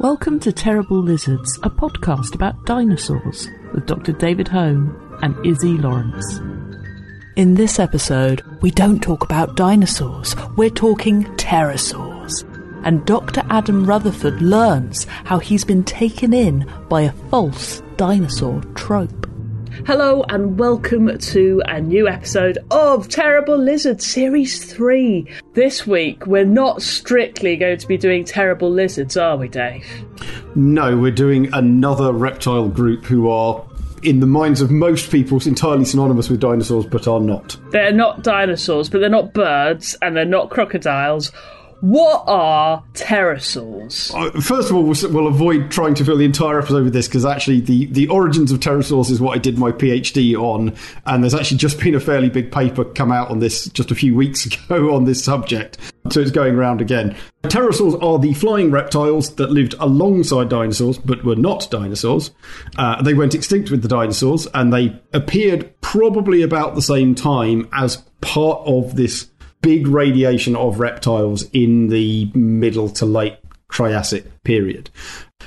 Welcome to Terrible Lizards, a podcast about dinosaurs with Dr David Hone and Izzy Lawrence. In this episode, we don't talk about dinosaurs, we're talking pterosaurs. And Dr Adam Rutherford learns how he's been taken in by a false dinosaur trope. Hello and welcome to a new episode of Terrible Lizards Series 3. This week we're not strictly going to be doing Terrible Lizards, are we, Dave? No, we're doing another reptile group who are, in the minds of most people, entirely synonymous with dinosaurs but are not. They're not dinosaurs, but they're not birds and they're not crocodiles. What are pterosaurs? First of all, we'll avoid trying to fill the entire episode with this, because actually the origins of pterosaurs is what I did my PhD on, and there's actually just been a fairly big paper come out on this just a few weeks ago on this subject, so it's going around again. Pterosaurs are the flying reptiles that lived alongside dinosaurs but were not dinosaurs. They went extinct with the dinosaurs, and they appeared probably about the same time as part of this big radiation of reptiles in the middle to late Triassic period.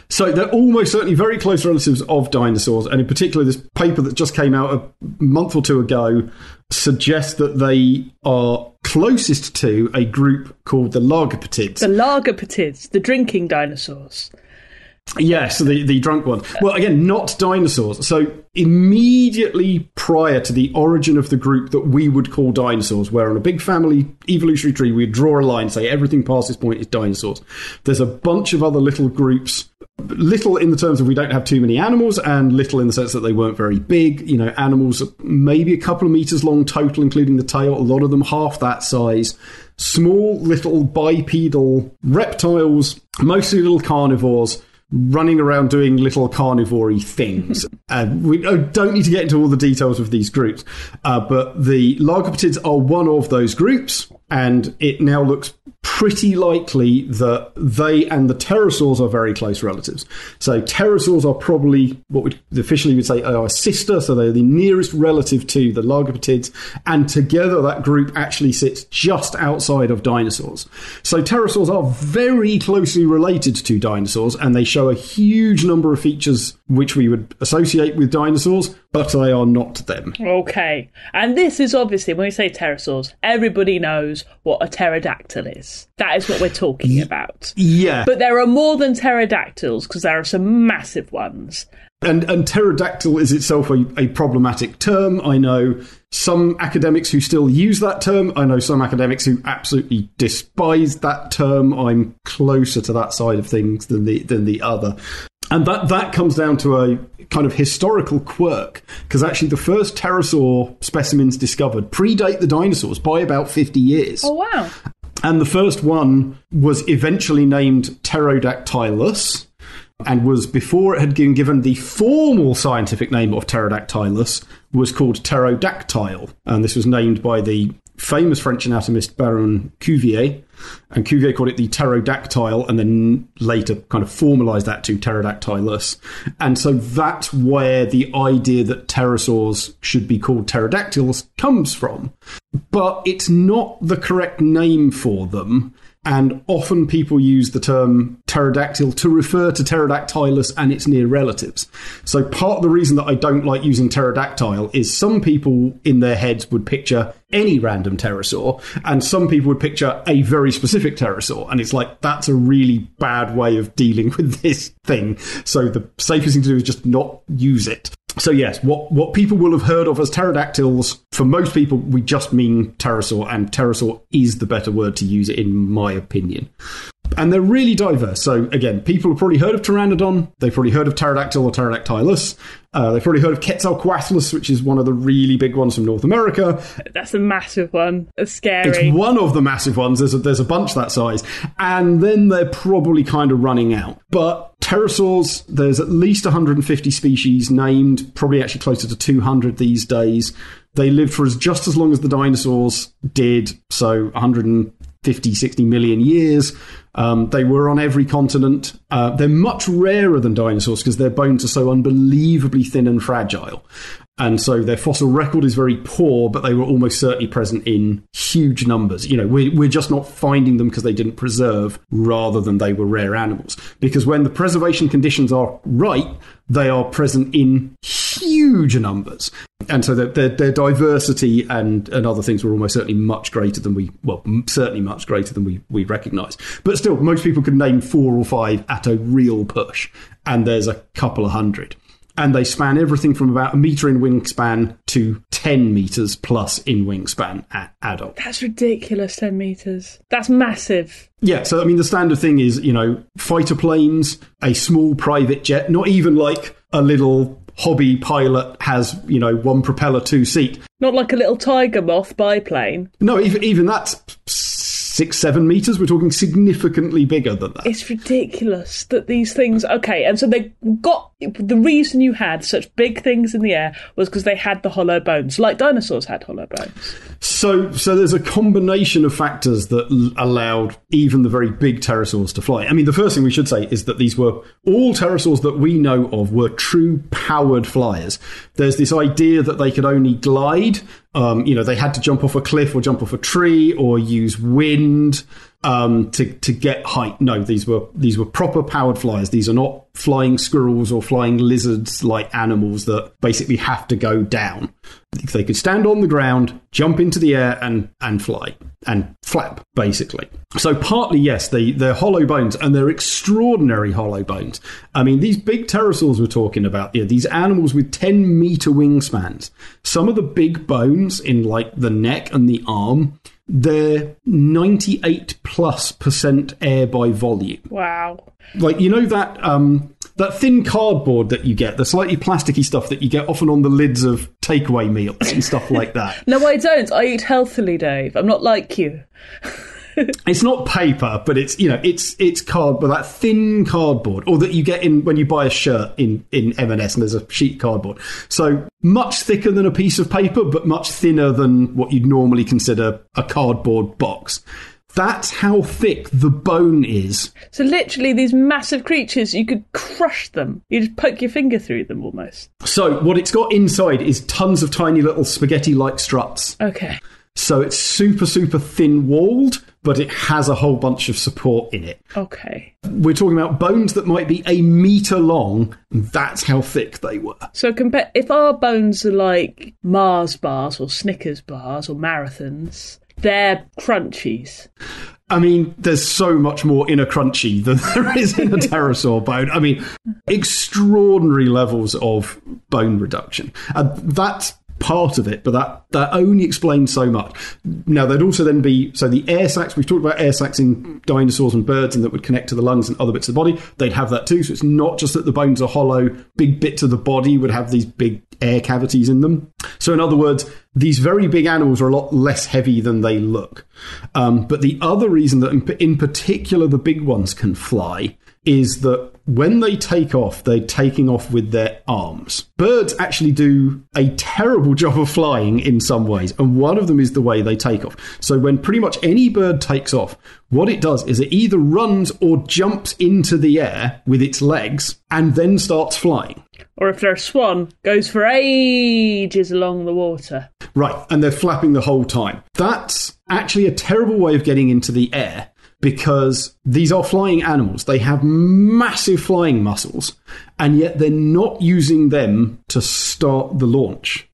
So they're almost certainly very close relatives of dinosaurs, and in particular this paper that just came out a month or two ago suggests that they are closest to a group called the Lagerpetids. The Lagerpetids, the drinking dinosaurs. Yes, the drunk ones. Well, again, not dinosaurs. So immediately prior to the origin of the group that we would call dinosaurs, where on a big family evolutionary tree we draw a line, say everything past this point is dinosaurs, there's a bunch of other little groups, little in the terms of we don't have too many animals, and little in the sense that they weren't very big. You know, animals maybe a couple of meters long total, including the tail, a lot of them half that size. Small little bipedal reptiles, mostly little carnivores, running around doing little carnivory things. We don't need to get into all the details of these groups, but the Lagerpetids are one of those groups, and it now looks pretty likely that they and the pterosaurs are very close relatives. So pterosaurs are probably what we officially would say are a sister, so they're the nearest relative to the Lagerpetids, and together that group actually sits just outside of dinosaurs. So pterosaurs are very closely related to dinosaurs, and they show a huge number of features which we would associate with dinosaurs, but they are not them. Okay, and this is obviously, when we say pterosaurs, everybody knows what a pterodactyl is. That is what we're talking about. Yeah. But there are more than pterodactyls, because there are some massive ones. And pterodactyl is itself a problematic term. I know some academics who still use that term. I know some academics who absolutely despise that term. I'm closer to that side of things than the other. And that comes down to a kind of historical quirk, because actually the first pterosaur specimens discovered predate the dinosaurs by about 50 years. Oh, wow. And the first one was eventually named Pterodactylus, and was, before it had been given the formal scientific name of Pterodactylus, was called Pterodactyl. And this was named by the famous French anatomist Baron Cuvier, and Cuvier called it the pterodactyl, and then later kind of formalised that to Pterodactylus. And so that's where the idea that pterosaurs should be called pterodactyls comes from. But it's not the correct name for them, and often people use the term pterodactyl to refer to Pterodactylus and its near relatives. So part of the reason that I don't like using pterodactyl is some people in their heads would picture any random pterosaur, and some people would picture a very specific pterosaur, and it's like, that's a really bad way of dealing with this thing. So the safest thing to do is just not use it. So yes, what people will have heard of as pterodactyls, for most people, we just mean pterosaur, and pterosaur is the better word to use in my opinion. And they're really diverse. So again, people have probably heard of Pteranodon, they've probably heard of Pterodactyl or Pterodactylus, they've probably heard of Quetzalcoatlus, which is one of the really big ones from North America. That's a massive one. That's scary. It's one of the massive ones. There's a bunch that size. And then they're probably kind of running out. But pterosaurs, there's at least 150 species named, probably actually closer to 200 these days. They lived for just as long as the dinosaurs did, so 150-60 million years. They were on every continent. They're much rarer than dinosaurs because their bones are so unbelievably thin and fragile. And so their fossil record is very poor, but they were almost certainly present in huge numbers. You know, we're just not finding them because they didn't preserve rather than they were rare animals. Because when the preservation conditions are right, they are present in huge numbers. And so their diversity and other things were almost certainly much greater than we recognise. But still, most people could name 4 or 5 at a real push. And there's a couple of hundred. And they span everything from about 1 metre in wingspan to 10 metres plus in wingspan at adult. That's ridiculous, 10 metres. That's massive. Yeah, so I mean, the standard thing is, you know, fighter planes, a small private jet, not even like a little hobby pilot has, you know, 1 propeller, 2 seat. Not like a little tiger moth biplane. No, even that's 6-7 meters. We're talking significantly bigger than that. It's ridiculous that these things. Okay, and so they got the reason you had such big things in the air was because they had the hollow bones, like dinosaurs had hollow bones. So there's a combination of factors that allowed even the very big pterosaurs to fly. I mean, the first thing we should say is that these were all pterosaurs that we know of were true powered flyers. There's this idea that they could only glide. You know, they had to jump off a cliff or jump off a tree or use wind to get height. No, these were proper powered flyers. These are not flying squirrels or flying lizards like animals that basically have to go down. They could stand on the ground, jump into the air and fly and flap, basically. So partly, yes, they're hollow bones, and they're extraordinary hollow bones. I mean, these big pterosaurs we're talking about, you know, these animals with 10 meter wingspans, some of the big bones in like the neck and the arm, they're 98%+ air by volume. Wow. Like, you know, that thin cardboard that you get, the slightly plasticky stuff that you get often on the lids of takeaway meals and stuff like that. No, I don't. I eat healthily, Dave. I'm not like you. It's not paper, but it's, you know, it's cardboard, that thin cardboard, or that you get in when you buy a shirt in M&S, and there's a sheet cardboard. So much thicker than a piece of paper, but much thinner than what you'd normally consider a cardboard box. That's how thick the bone is. So literally these massive creatures, you could crush them. You just poke your finger through them almost. So what it's got inside is tons of tiny little spaghetti-like struts. Okay. So it's super, super thin-walled, but it has a whole bunch of support in it. Okay. We're talking about bones that might be 1 metre long, and that's how thick they were. So if our bones are like Mars bars or Snickers bars or marathons, they're crunchies. I mean, there's so much more in a crunchy than there is in a pterosaur bone. I mean, extraordinary levels of bone reduction. And that's part of it, but that only explains so much. Now, there'd also then be, so the air sacs, we've talked about air sacs in dinosaurs and birds, and that would connect to the lungs and other bits of the body. They'd have that too. So it's not just that the bones are hollow, big bits of the body would have these big air cavities in them. So in other words, these very big animals are a lot less heavy than they look. But the other reason that in particular the big ones can fly is that when they take off, they're taking off with their arms. Birds actually do a terrible job of flying in some ways, and one of them is the way they take off. So when pretty much any bird takes off, what it does is it either runs or jumps into the air with its legs and then starts flying. Or if they're a swan, goes for ages along the water. Right, and they're flapping the whole time. That's actually a terrible way of getting into the air, because these are flying animals. They have massive flying muscles, and yet they're not using them to start the launch.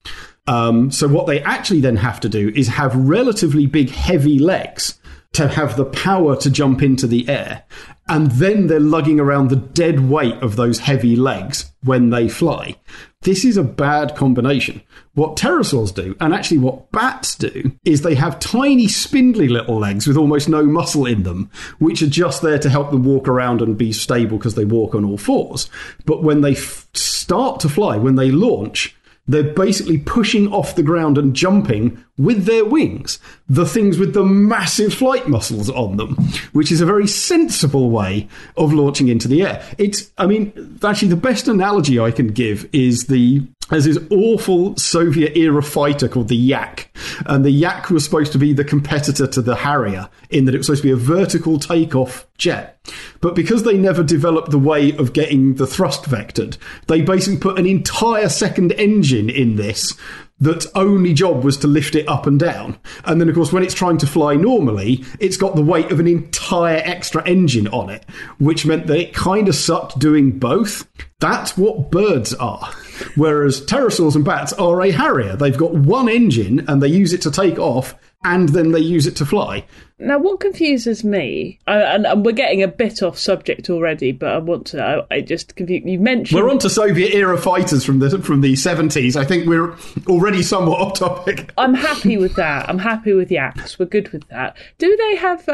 So what they actually then have to do is have relatively big, heavy legs to have the power to jump into the air. And then they're lugging around the dead weight of those heavy legs when they fly. This is a bad combination. What pterosaurs do, and actually what bats do, is they have tiny spindly little legs with almost no muscle in them, which are just there to help them walk around and be stable because they walk on all fours. But when they start to fly, when they launch, they're basically pushing off the ground and jumping with their wings, the things with the massive flight muscles on them, which is a very sensible way of launching into the air. It's, I mean, actually the best analogy I can give is there's this awful Soviet-era fighter called the Yak. And the Yak was supposed to be the competitor to the Harrier in that it was supposed to be a vertical takeoff jet. but because they never developed the way of getting the thrust vectored, they basically put an entire second engine in this that's only job was to lift it up and down. And then, of course, when it's trying to fly normally, it's got the weight of an entire extra engine on it, which meant that it kind of sucked doing both. That's what birds are. Whereas pterosaurs and bats are a Harrier. They've got one engine and they use it to take off and then they use it to fly. Now, what confuses me, and we're getting a bit off subject already, but I want to, I just confuse, you mentioned... We're on to Soviet-era fighters from the 70s. I think we're already somewhat off topic. I'm happy with that. I'm happy with yaks. We're good with that. Do they have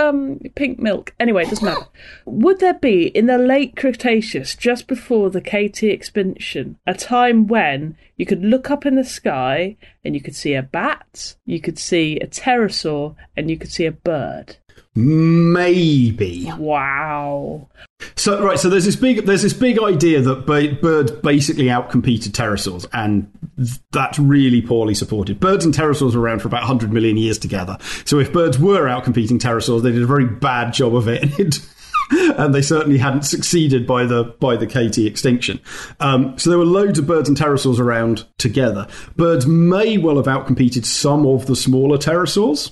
pink milk? Anyway, it doesn't matter. Would there be, in the late Cretaceous, just before the KT extinction, a time when you could look up in the sky and you could see a bat, you could see a pterosaur, and you could see a bird? Maybe. Wow. So right, so there's this big idea that birds basically outcompeted pterosaurs, and that's really poorly supported. Birds and pterosaurs were around for about 100 million years together. So if birds were outcompeting pterosaurs, they did a very bad job of it. And they certainly hadn't succeeded by the KT extinction. So there were loads of birds and pterosaurs around together. Birds may well have outcompeted some of the smaller pterosaurs.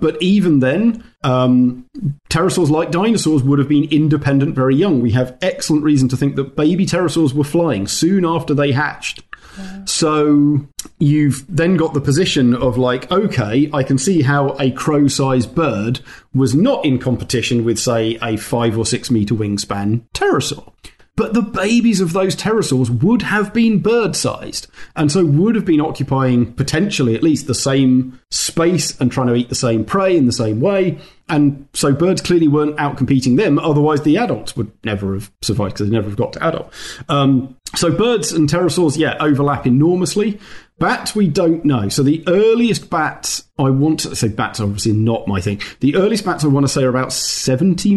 But even then, pterosaurs, like dinosaurs, would have been independent very young. We have excellent reason to think that baby pterosaurs were flying soon after they hatched. Yeah. So you've then got the position of like, okay, I can see how a crow-sized bird was not in competition with, say, a 5 or 6 meter wingspan pterosaur. But the babies of those pterosaurs would have been bird-sized, and so would have been occupying, potentially at least, the same space and trying to eat the same prey in the same way. And so birds clearly weren't outcompeting them, otherwise the adults would never have survived because they never have got to adult. So birds and pterosaurs, yeah, overlap enormously. Bats, we don't know. So the earliest bats, I want to say bats are obviously not my thing. The earliest bats I want to say are about 62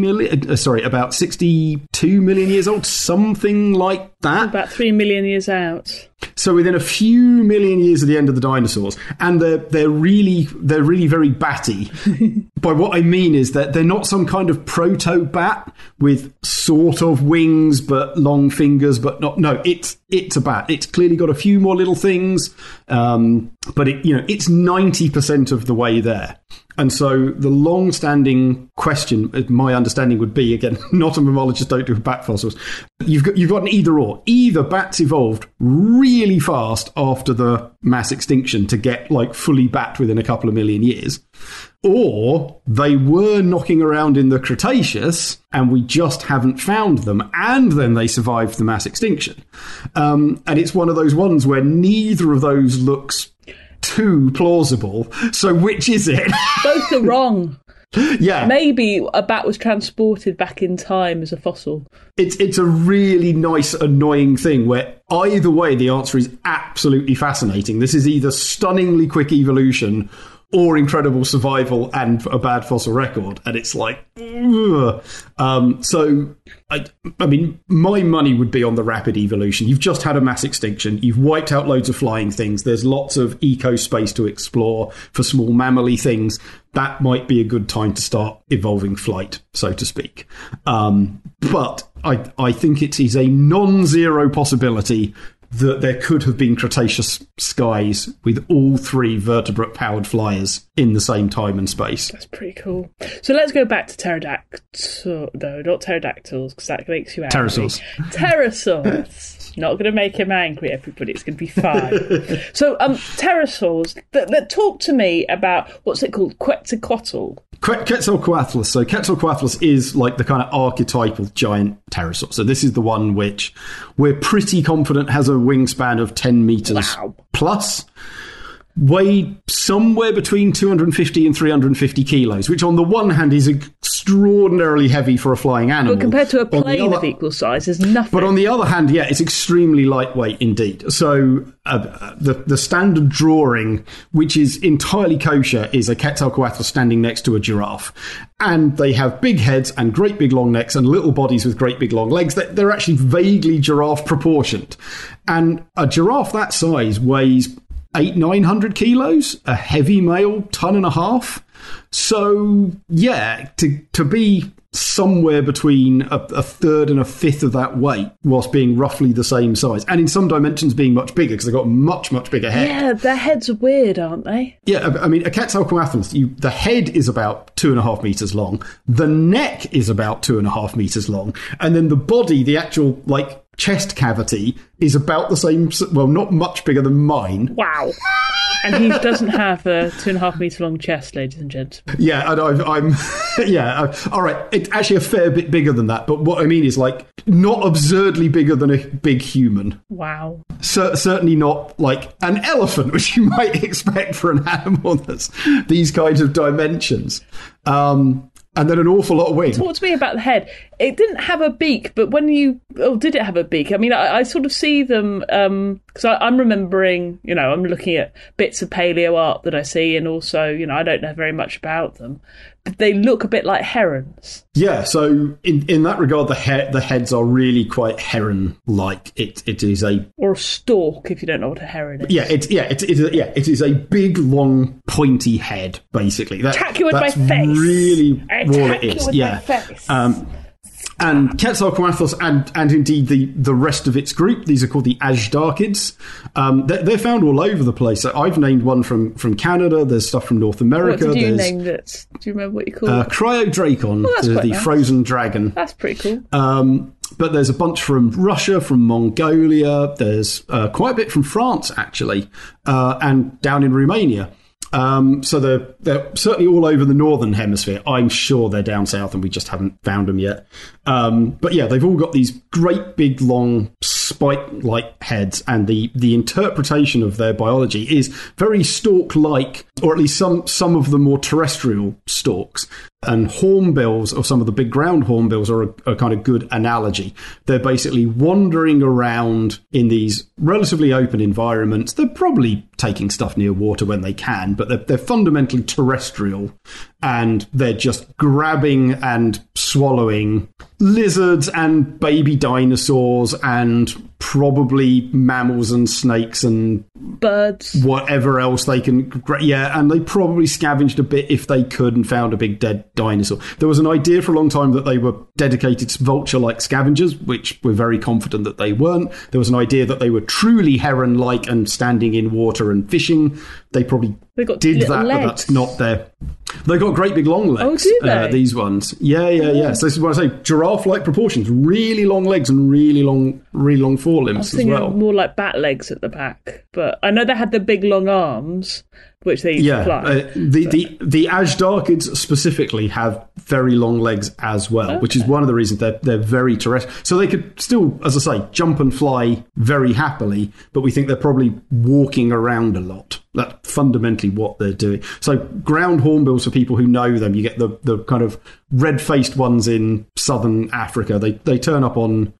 million years old, something like that. About 3 million years out. So within a few million years of the end of the dinosaurs, and they're really very batty. By what I mean is that they're not some kind of proto-bat with sort of wings but long fingers, but not. No, it's a bat. It's clearly got a few more little things, but it's 90% of the way there. And so the long-standing question, my understanding would be, again, not a mammalogist, don't do bat fossils. You've got an either-or. Either bats evolved really fast after the mass extinction to get, like, fully bat within a couple of million years, or they were knocking around in the Cretaceous and we just haven't found them, and then they survived the mass extinction. And it's one of those ones where neither of those looks too plausible. So which is it? Both are wrong. Yeah. Maybe a bat was transported back in time as a fossil. It's a really nice, annoying thing where either way the answer is absolutely fascinating. This is either stunningly quick evolution or incredible survival and a bad fossil record. And it's like, ugh. So, I mean, my money would be on the rapid evolution. You've just had a mass extinction. You've wiped out loads of flying things. There's lots of eco space to explore for small mammally things. That might be a good time to start evolving flight, so to speak. But I think it is a non-zero possibility that there could have been Cretaceous skies with all three vertebrate-powered flyers in the same time and space. That's pretty cool. So let's go back to not pterodactyls, because that makes you angry. Pterosaurs. Not going to make him angry, everybody. It's going to be fine. So pterosaurs, that talk to me about, what's it called, Quetzalcoatl? Quetzalcoatlus. So Quetzalcoatlus is like the kind of archetypal giant pterosaur. So this is the one which we're pretty confident has a wingspan of 10 metres plus, weighed somewhere between 250 and 350 kilos, which on the one hand is extraordinarily heavy for a flying animal. But compared to a plane of equal size, is nothing. But on the other hand, yeah, it's extremely lightweight indeed. So the standard drawing, which is entirely kosher, is a Quetzalcoatl standing next to a giraffe. And they have big heads and great big long necks and little bodies with great big long legs. They're actually vaguely giraffe proportioned. And a giraffe that size weighs 900 kilos, a heavy male, 1.5 tons. So, yeah, to be somewhere between a third and a fifth of that weight whilst being roughly the same size, and in some dimensions being much bigger because they've got much, much bigger head. Yeah, their heads are weird, aren't they? Yeah, I mean, a Quetzalcoatlus, the head is about 2.5 meters long, the neck is about 2.5 meters long, and then the body, the actual, like, chest cavity is about the same, well, not much bigger than mine. Wow. And he doesn't have a 2.5 meter long chest, ladies and gents. Yeah, all right, it's actually a fair bit bigger than that, but what I mean is, like, not absurdly bigger than a big human. Wow. Certainly not like an elephant, which you might expect for an animal that's these kinds of dimensions. And then an awful lot of wings. Talk to me about the head. It didn't have a beak, but when you... Oh, did it have a beak? I mean, I sort of see them... Because I'm remembering, you know, I'm looking at bits of paleo art that I see, and also, you know, I don't know very much about them. But they look a bit like herons. Yeah, so in that regard, the heads are really quite heron-like. It is a... Or a stork, if you don't know what a heron is. Yeah, it is a big, long, pointy head, basically. Attack you with my face! That's really... What it is, yeah. And Quetzalcoatlus and indeed the rest of its group, these are called the Azhdarchids. They're found all over the place. So I've named one from Canada. There's stuff from North America. What did you name it? Do you remember what you called it? Cryodracon, the nice. Frozen dragon. That's pretty cool. But there's a bunch from Russia, from Mongolia. There's quite a bit from France, actually, and down in Romania. So they're certainly all over the northern hemisphere. I'm sure they're down south and we just haven't found them yet. But yeah, they've all got these great big long spike-like heads, and the interpretation of their biology is very stork-like, or at least some of the more terrestrial storks. And hornbills, or some of the big ground hornbills, are a kind of good analogy. They're basically wandering around in these relatively open environments. They're probably taking stuff near water when they can, but they're fundamentally terrestrial, and they're just grabbing and swallowing lizards and baby dinosaurs and probably mammals and snakes and birds, whatever else they can. Yeah, and they probably scavenged a bit if they could and found a big dead dinosaur. There was an idea for a long time that they were dedicated vulture-like scavengers, which we're very confident that they weren't. There was an idea that they were truly heron-like and standing in water and fishing. They probably did that, legs. But that's not their... They've got great big long legs, oh, do they? These ones. Yeah. So this is what I say, giraffe-like proportions, really long legs and really long forelimbs as well. More like bat legs at the back. But I know they had the big long arms, which they fly. The Azhdarchids specifically have very long legs as well, okay. Which is one of the reasons they're very terrestrial. So they could still, as I say, jump and fly very happily, but we think they're probably walking around a lot. That's fundamentally what they're doing. So ground hornbills, for people who know them, you get the kind of red-faced ones in southern Africa. They turn up on,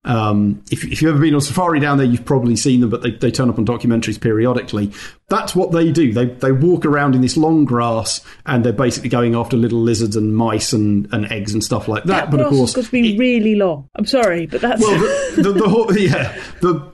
if you've ever been on safari down there, you've probably seen them, but they turn up on documentaries periodically. That's what they do. They walk around in this long grass, and they're basically going after little lizards and mice and eggs and stuff like that. But of course, it's got to be really long. I'm sorry, but that's... Well,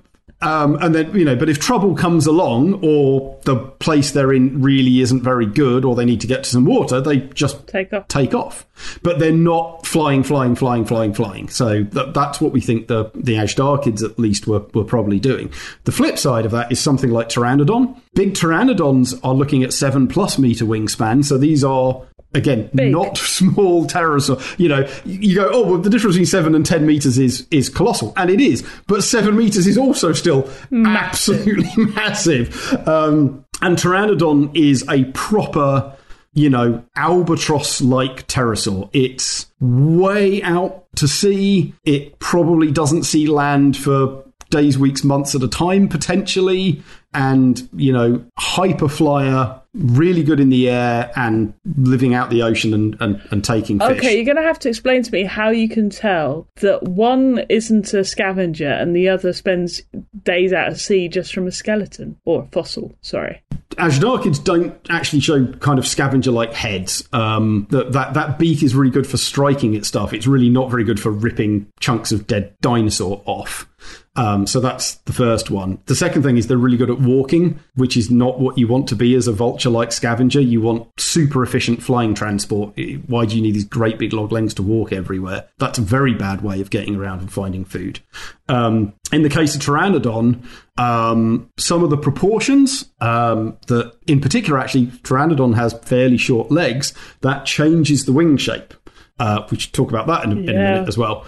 and then, you know, but if trouble comes along, or the place they're in really isn't very good, or they need to get to some water, they just take off. But they're not flying. So that's what we think the Azhdarchids at least were probably doing. The flip side of that is something like Pteranodon. Big Pteranodons are looking at 7+ meter wingspan. So these are... Again, big. Not small pterosaur. You know, you go, oh, well, the difference between 7 and 10 meters is colossal. And it is. But 7 meters is also still absolutely massive. And Pteranodon is a proper, you know, albatross-like pterosaur. It's way out to sea. It probably doesn't see land for days, weeks, months at a time, potentially. And, you know, hyperflyer, really good in the air and living out the ocean and taking fish. Okay, you're going to have to explain to me how you can tell that one isn't a scavenger and the other spends days out at sea just from a skeleton or a fossil, sorry. Azhdarchids don't actually show kind of scavenger-like heads. That beak is really good for striking at stuff. It's really not very good for ripping chunks of dead dinosaur off. So that's the first one. The second thing is they're really good at walking, which is not what you want to be as a vulture-like scavenger. You want super efficient flying transport. Why do you need these great big log legs to walk everywhere? That's a very bad way of getting around and finding food. In the case of Pteranodon, some of the proportions that, in particular, actually, Pteranodon has fairly short legs. That changes the wing shape. We should talk about that in a minute as well.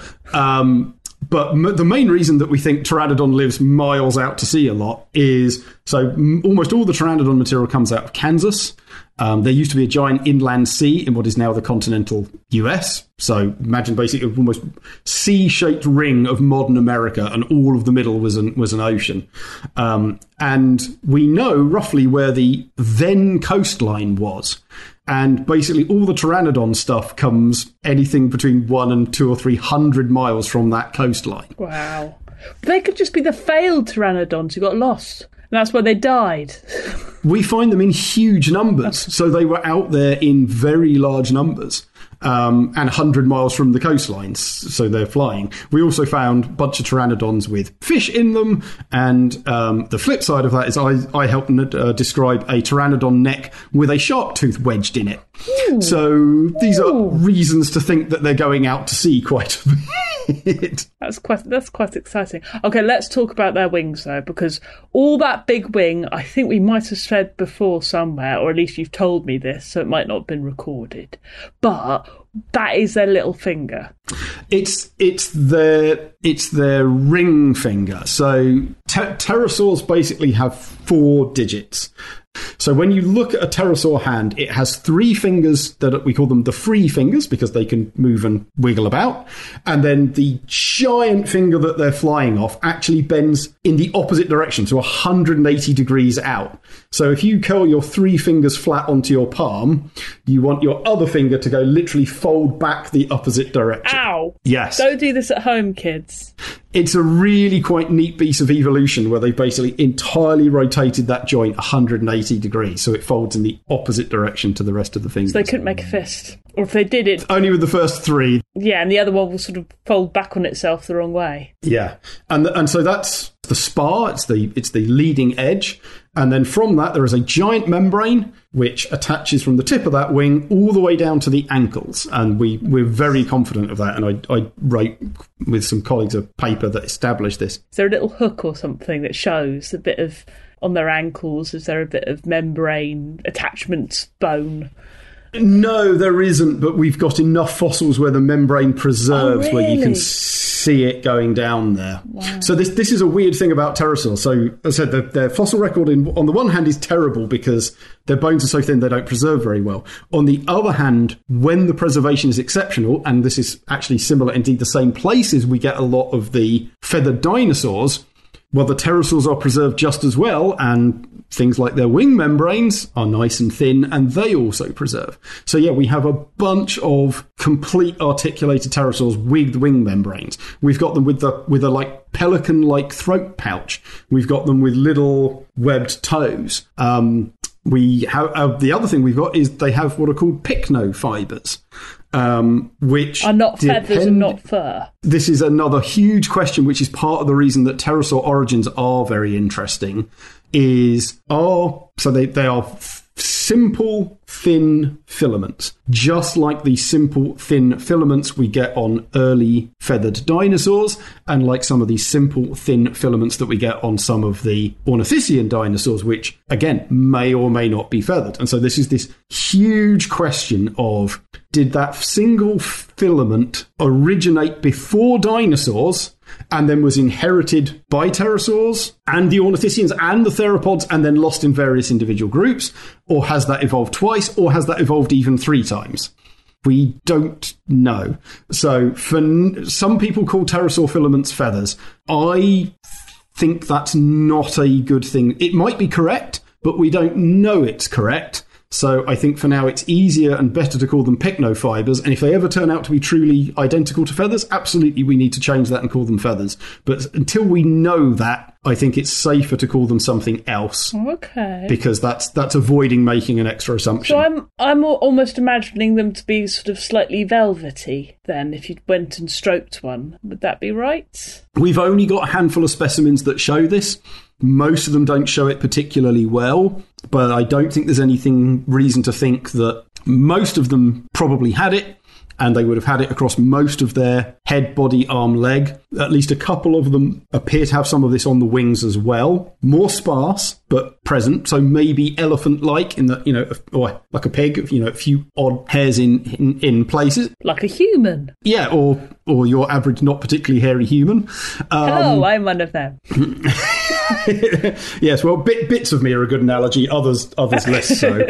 But the main reason that we think Pteranodon lives miles out to sea a lot is, so almost all the Pteranodon material comes out of Kansas. There used to be a giant inland sea in what is now the continental US. So imagine basically almost C-shaped ring of modern America, and all of the middle was an ocean. And we know roughly where the then coastline was. And basically all the Pteranodon stuff comes anything between 100 and 200 or 300 miles from that coastline. Wow. They could just be the failed Pteranodons who got lost. And that's where they died. We find them in huge numbers. So they were out there in very large numbers. And 100 miles from the coastlines, so they're flying. We also found a bunch of Pteranodons with fish in them, and the flip side of that is I helped describe a Pteranodon neck with a shark tooth wedged in it. Ooh. So these are reasons to think that they're going out to sea quite a bit. That's quite exciting. Okay, let's talk about their wings, though, because all that big wing, I think we might have said before somewhere, or at least you've told me this, so it might not have been recorded. But that is their little finger. It's their ring finger. So pterosaurs basically have 4 digits. So when you look at a pterosaur hand, it has 3 fingers that we call them the free fingers because they can move and wiggle about. And then the giant finger that they're flying off actually bends in the opposite direction, so 180 degrees out. So if you curl your 3 fingers flat onto your palm, you want your other finger to go literally fold back the opposite direction. Ow! Yes. Don't do this at home, kids. It's a really quite neat piece of evolution where they basically entirely rotated that joint 180 degrees, so it folds in the opposite direction to the rest of the fingers. So they couldn't make a fist. Or if they did it... Only with the first 3. Yeah, and the other one will sort of fold back on itself the wrong way. Yeah. And so that's the spar. It's the leading edge. And then from that, there is a giant membrane which attaches from the tip of that wing all the way down to the ankles. And we're very confident of that. And I wrote with some colleagues a paper that established this. Is there a little hook or something that shows a bit of on their ankles? Is there a bit of membrane attachment bone? No, there isn't, but we've got enough fossils where the membrane preserves, where you can see it going down there. Wow. So this is a weird thing about pterosaurs. So as I said, their fossil record on the one hand is terrible because their bones are so thin they don't preserve very well. On the other hand, when the preservation is exceptional, and this is actually similar, indeed the same places we get a lot of the feathered dinosaurs, well, the pterosaurs are preserved just as well, and things like their wing membranes are nice and thin, and they also preserve. So yeah, we have a bunch of complete articulated pterosaurs with wing membranes. We've got them with a like pelican-like throat pouch. We've got them with little webbed toes. We have the other thing we've got is they have what are called pycnofibres. Which are not feathers and not fur. This is another huge question, which is part of the reason that pterosaur origins are very interesting. They are simple thin filaments, just like the simple thin filaments we get on early feathered dinosaurs, and like some of these simple thin filaments that we get on some of the ornithischian dinosaurs, which again may or may not be feathered. And so this is this huge question of, did that single filament originate before dinosaurs and then was inherited by pterosaurs and the ornithischians and the theropods and then lost in various individual groups? Or has that evolved twice? Or has that evolved even 3 times? We don't know. So some people call pterosaur filaments feathers. I think that's not a good thing. It might be correct, but we don't know it's correct. So I think for now it's easier and better to call them pycnofibres, and if they ever turn out to be truly identical to feathers, absolutely we need to change that and call them feathers. But until we know that, I think it's safer to call them something else. Okay. Because that's avoiding making an extra assumption. So I'm almost imagining them to be sort of slightly velvety then, if you went and stroked one. Would that be right? We've only got a handful of specimens that show this. Most of them don't show it particularly well, but I don't think there's anything reason to think that most of them probably had it, and they would have had it across most of their head, body, arm, leg. At least a couple of them appear to have some of this on the wings as well. More sparse, but present. So maybe elephant-like in that, you know, or like a pig, you know, a few odd hairs in places. Like a human. Yeah, or your average not particularly hairy human. Oh, I'm one of them. Yes, well, bits of me are a good analogy, others less so.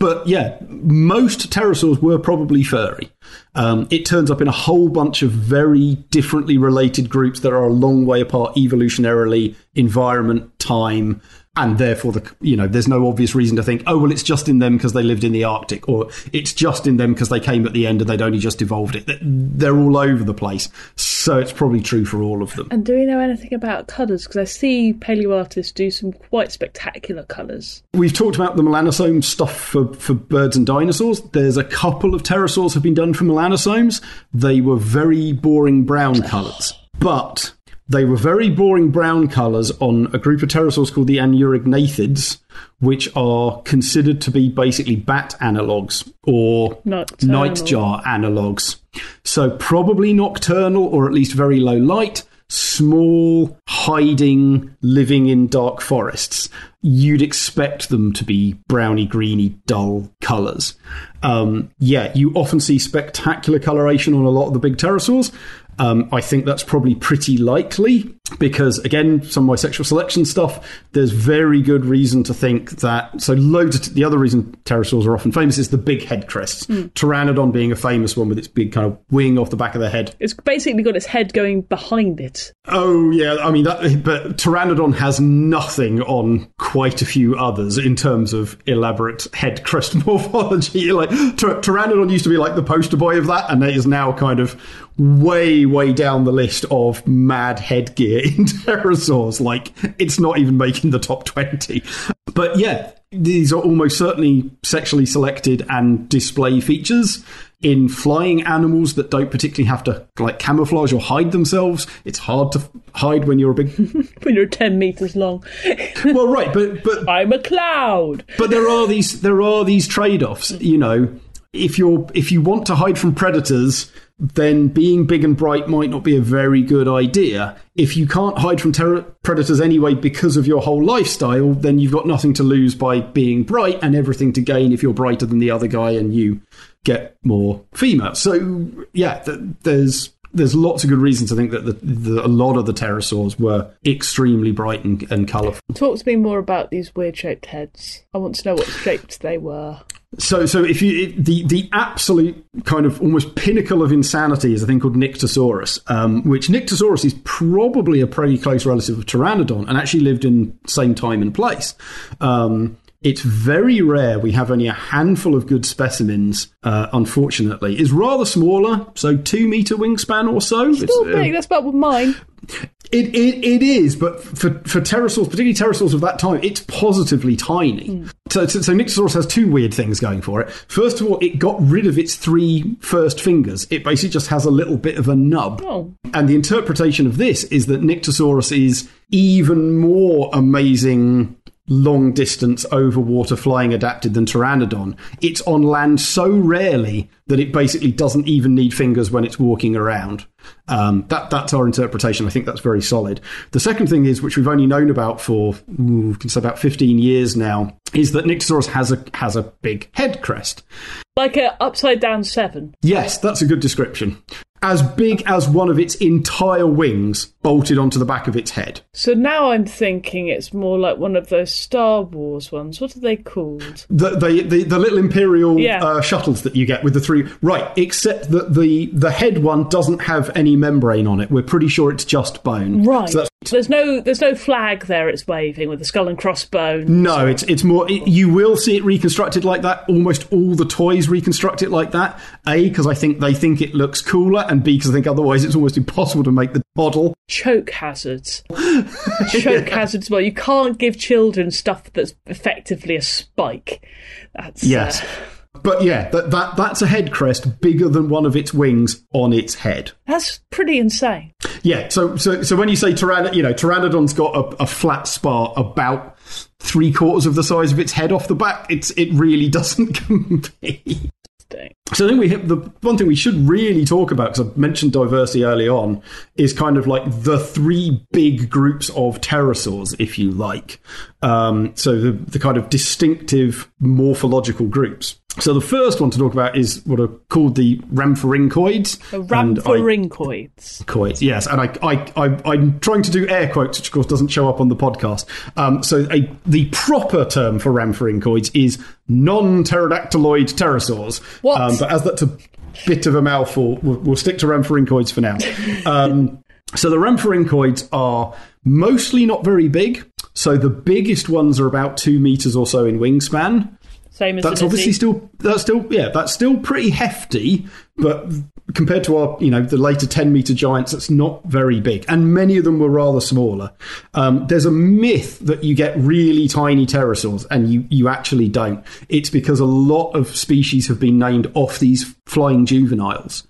But yeah, most pterosaurs were probably furry. It turns up in a whole bunch of very differently related groups that are a long way apart evolutionarily, environment, time, and therefore, there's no obvious reason to think, oh, well, it's just in them because they lived in the Arctic, or it's just in them because they came at the end and they'd only just evolved it. They're all over the place. So it's probably true for all of them. And do we know anything about colours? Because I see paleo artists do some quite spectacular colours. We've talked about the melanosome stuff for birds and dinosaurs. There's a couple of pterosaurs have been done for melanosomes. They were very boring brown colours. But... they were very boring brown colours on a group of pterosaurs called the Anurognathids, which are considered to be basically bat analogues or nightjar analogues. So probably nocturnal, or at least very low light, small, hiding, living in dark forests. You'd expect them to be browny, greeny, dull colours. You often see spectacular coloration on a lot of the big pterosaurs. I think that's probably pretty likely because, again, some of my sexual selection stuff, there's very good reason to think that... So the other reason pterosaurs are often famous is the big head crests. Mm. Pteranodon being a famous one with its big kind of wing off the back of the head. It's basically got its head going behind it. Oh, yeah. I mean, but Pteranodon has nothing on quite a few others in terms of elaborate head crest morphology. Like Pteranodon used to be like the poster boy of that, and it is now kind of... way down the list of mad headgear in pterosaurs. Like, it's not even making the top 20. But yeah, these are almost certainly sexually selected and display features. In flying animals that don't particularly have to, like, camouflage or hide themselves, it's hard to hide when you're a big... when you're 10 metres long. Well, right, but... I'm a cloud! But there are these trade-offs, you know. If you want to hide from predators... then being big and bright might not be a very good idea. If you can't hide from predators anyway because of your whole lifestyle, then you've got nothing to lose by being bright and everything to gain if you're brighter than the other guy and you get more females. So, yeah, there's lots of good reason to think that a lot of the pterosaurs were extremely bright and colourful. Talk to me more about these weird-shaped heads. I want to know what shapes they were. So if you the absolute kind of almost pinnacle of insanity is a thing called Nyctosaurus, which Nyctosaurus is probably a pretty close relative of Pteranodon and actually lived in same time and place. It's very rare. We have only a handful of good specimens, unfortunately. It's rather smaller, so 2-metre wingspan or so. Still big, that's about mine. It is, but for pterosaurs, particularly pterosaurs of that time, it's positively tiny. Mm. So Nyctosaurus has two weird things going for it. First of all, it got rid of its three first fingers. It basically just has a little bit of a nub. Oh. And the interpretation of this is that Nyctosaurus is even more amazing... long distance over water flying adapted than Pteranodon. It's on land so rarely that it basically doesn't even need fingers when it's walking around. That's our interpretation. I think that's very solid. The second thing is, which we've only known about for about 15 years now, is that Nyctosaurus has a big head crest, like a upside down 7. Yes, that's a good description. As big as one of its entire wings bolted onto the back of its head. So now I'm thinking it's more like one of those Star Wars ones. What are they called? The little Imperial shuttles that you get with the three. Right, except that the head one doesn't have any membrane on it. We're pretty sure it's just bone. Right. So there's no flag there. It's waving with the skull and crossbones. No, it's more. You will see it reconstructed like that. Almost all the toys reconstruct it like that. A, because I think they think it looks cooler, and B, because I think otherwise it's almost impossible to make the model. Choke hazards. Hazards. Well, you can't give children stuff that's effectively a spike. That's yes. But yeah, that's a head crest bigger than one of its wings on its head. That's pretty insane. Yeah, so when you say Pteranodon's got a flat spar about 3/4 of the size of its head off the back, it really doesn't compete. So I think we hit the one thing we should really talk about, because I mentioned diversity early on, is kind of like the three big groups of pterosaurs, if you like. So the kind of distinctive morphological groups. So the first one to talk about is what are called the Rhamphorhynchoids. Rhamphorhynchoids. Yes, and I'm trying to do air quotes, which of course doesn't show up on the podcast. So the proper term for Rhamphorhynchoids is non-pterodactyloid pterosaurs. What? But as that's a bit of a mouthful, we'll stick to Rhamphorhynchoids for now. So the Rhamphorhynchoids are mostly not very big. So the biggest ones are about 2 meters or so in wingspan. Same as that's obviously still pretty hefty, but compared to our the later 10-meter giants, that's not very big, and many of them were rather smaller. There's a myth that you get really tiny pterosaurs, and you actually don't. It's because a lot of species have been named off these flying juveniles.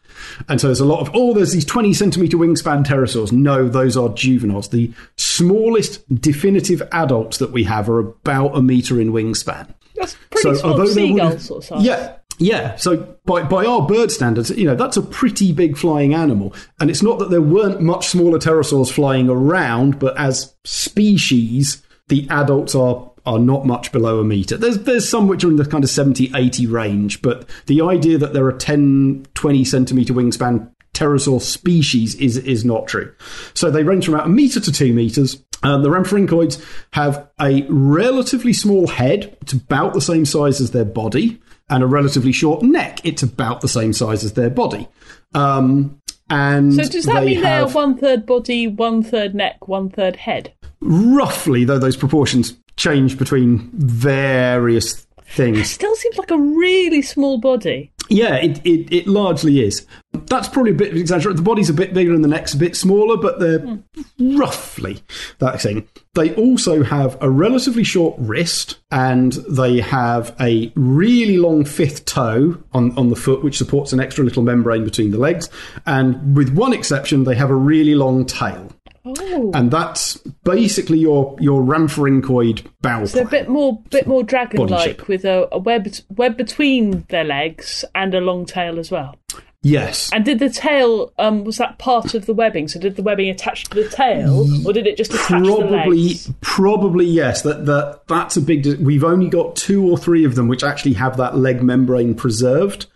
And so there's a lot of, there's these 20-centimetre wingspan pterosaurs. No, those are juveniles. The smallest definitive adults that we have are about a metre in wingspan. That's pretty small, seagull sort of size. Yeah, yeah. So by our bird standards, that's a pretty big flying animal. And it's not that there weren't much smaller pterosaurs flying around, but as species, the adults are not much below a metre. There's some which are in the kind of 70, 80 range, but the idea that there are 10, 20-centimetre wingspan pterosaur species is not true. So they range from about a metre to 2 metres. The Rhamphorhynchoids have a relatively small head. It's about the same size as their body, and a relatively short neck. It's about the same size as their body. And so does that mean they're 1/3 body, 1/3 neck, 1/3 head? Roughly, though those proportions change between various things. It still seems like a really small body. Yeah, it largely is. That's probably a bit exaggerated. The body's a bit bigger and the neck's a bit smaller, but they're roughly that thing. They also have a relatively short wrist, and they have a really long fifth toe on the foot, which supports an extra little membrane between the legs. And with one exception, they have a really long tail. Oh. And that's basically your Rhamphorhynchoid bowel. So a bit more dragon-like, with a web between their legs and a long tail as well. Yes. And did the tail, was that part of the webbing? So did the webbing attach to the tail, or did it just attach to the legs? Probably, yes. That's a big... We've only got 2 or 3 of them which actually have that leg membrane preserved.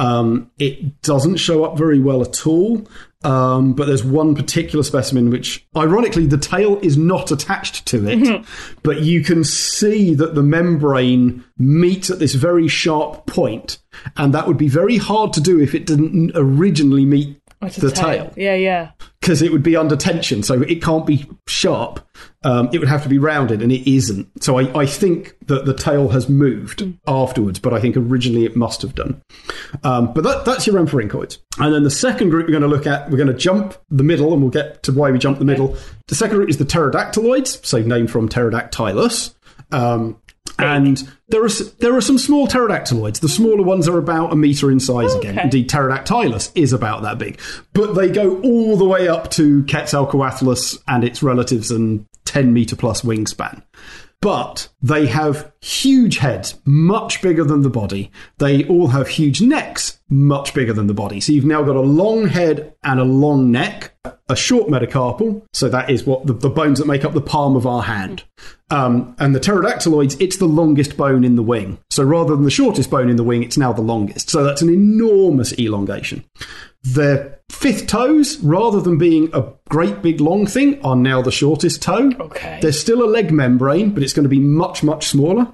It doesn't show up very well at all. But there's one particular specimen which, ironically, the tail is not attached to it, but you can see that the membrane meets at this very sharp point, and that would be very hard to do if it didn't originally meet the tail. Yeah, yeah. Because it would be under tension, so it can't be sharp. It would have to be rounded, and it isn't. So I think that the tail has moved afterwards, but I think originally it must have done. But that's your Rhamphorhynchoids. And then the second group we're going to look at, we're going to jump the middle, and we'll get to why we jump the middle. The second group is the Pterodactyloids, so named from Pterodactylus. And there are some small pterodactyloids. The smaller ones are about a metre in size again. Indeed, Pterodactylus is about that big. But they go all the way up to Quetzalcoatlus and its relatives and 10-metre-plus wingspan. But they have huge heads, much bigger than the body. They all have huge necks, much bigger than the body. So you've now got a long head and a long neck, a short metacarpal. So that is what the bones that make up the palm of our hand. And the pterodactyloids, it's the longest bone in the wing. So rather than the shortest bone in the wing, it's now the longest. So that's an enormous elongation. Their fifth toes, rather than being a great big long thing, are now the shortest toe. Okay. There's still a leg membrane, but it's going to be much, much smaller.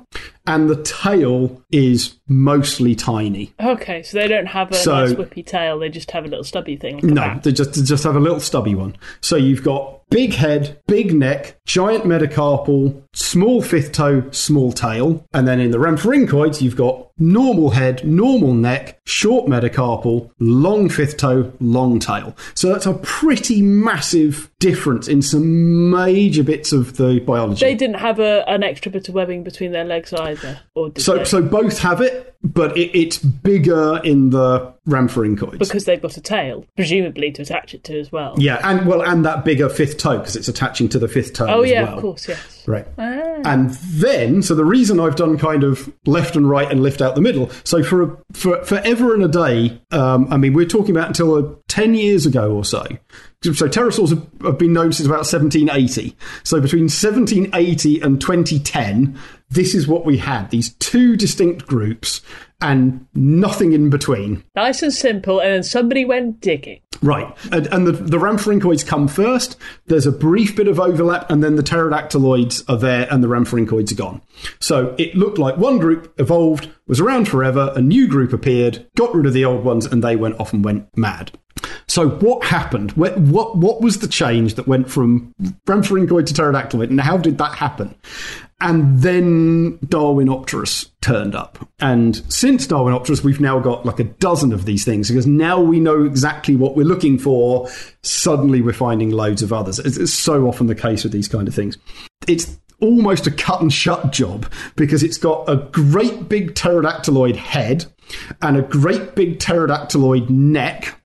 And the tail is mostly tiny. Okay, so they don't have a nice whippy tail, they just have a little stubby thing. Like no, they just have a little stubby one. So you've got big head, big neck, giant metacarpal, small fifth toe, small tail. And then in the Rhamphorhynchoids, you've got normal head, normal neck, short metacarpal, long fifth toe, long tail. So that's a pretty massive difference in some major bits of the biology. They didn't have an extra bit of webbing between their legs either, or did they? So both have it, but it's bigger in the Rhamphorhynchoids. Because they've got a tail, presumably to attach it to as well. Yeah, and that bigger fifth toe, because it's attaching to the fifth toe as well. Oh yeah, of course, yes. Right. Ah. And then, so the reason I've done kind of left and right and left out the middle, so for forever and a day, I mean, we're talking about until 10 years ago or so. So pterosaurs have been known since about 1780. So between 1780 and 2010, this is what we had, these two distinct groups and nothing in between. Nice and simple, and then somebody went digging. Right. And the Rhamphorhynchoids come first, there's a brief bit of overlap, and then the pterodactyloids are there and the Rhamphorhynchoids are gone. So it looked like one group evolved, was around forever, a new group appeared, got rid of the old ones, and they went off and went mad. So what happened? What was the change that went from Rhamphorhynchoid to pterodactyloid, and how did that happen? And then Darwinopterus turned up. And since Darwinopterus, we've now got like a dozen of these things, because now we know exactly what we're looking for. Suddenly we're finding loads of others. It's so often the case with these kind of things. It's almost a cut and shut job, because it's got a great big pterodactyloid head and a great big pterodactyloid neck.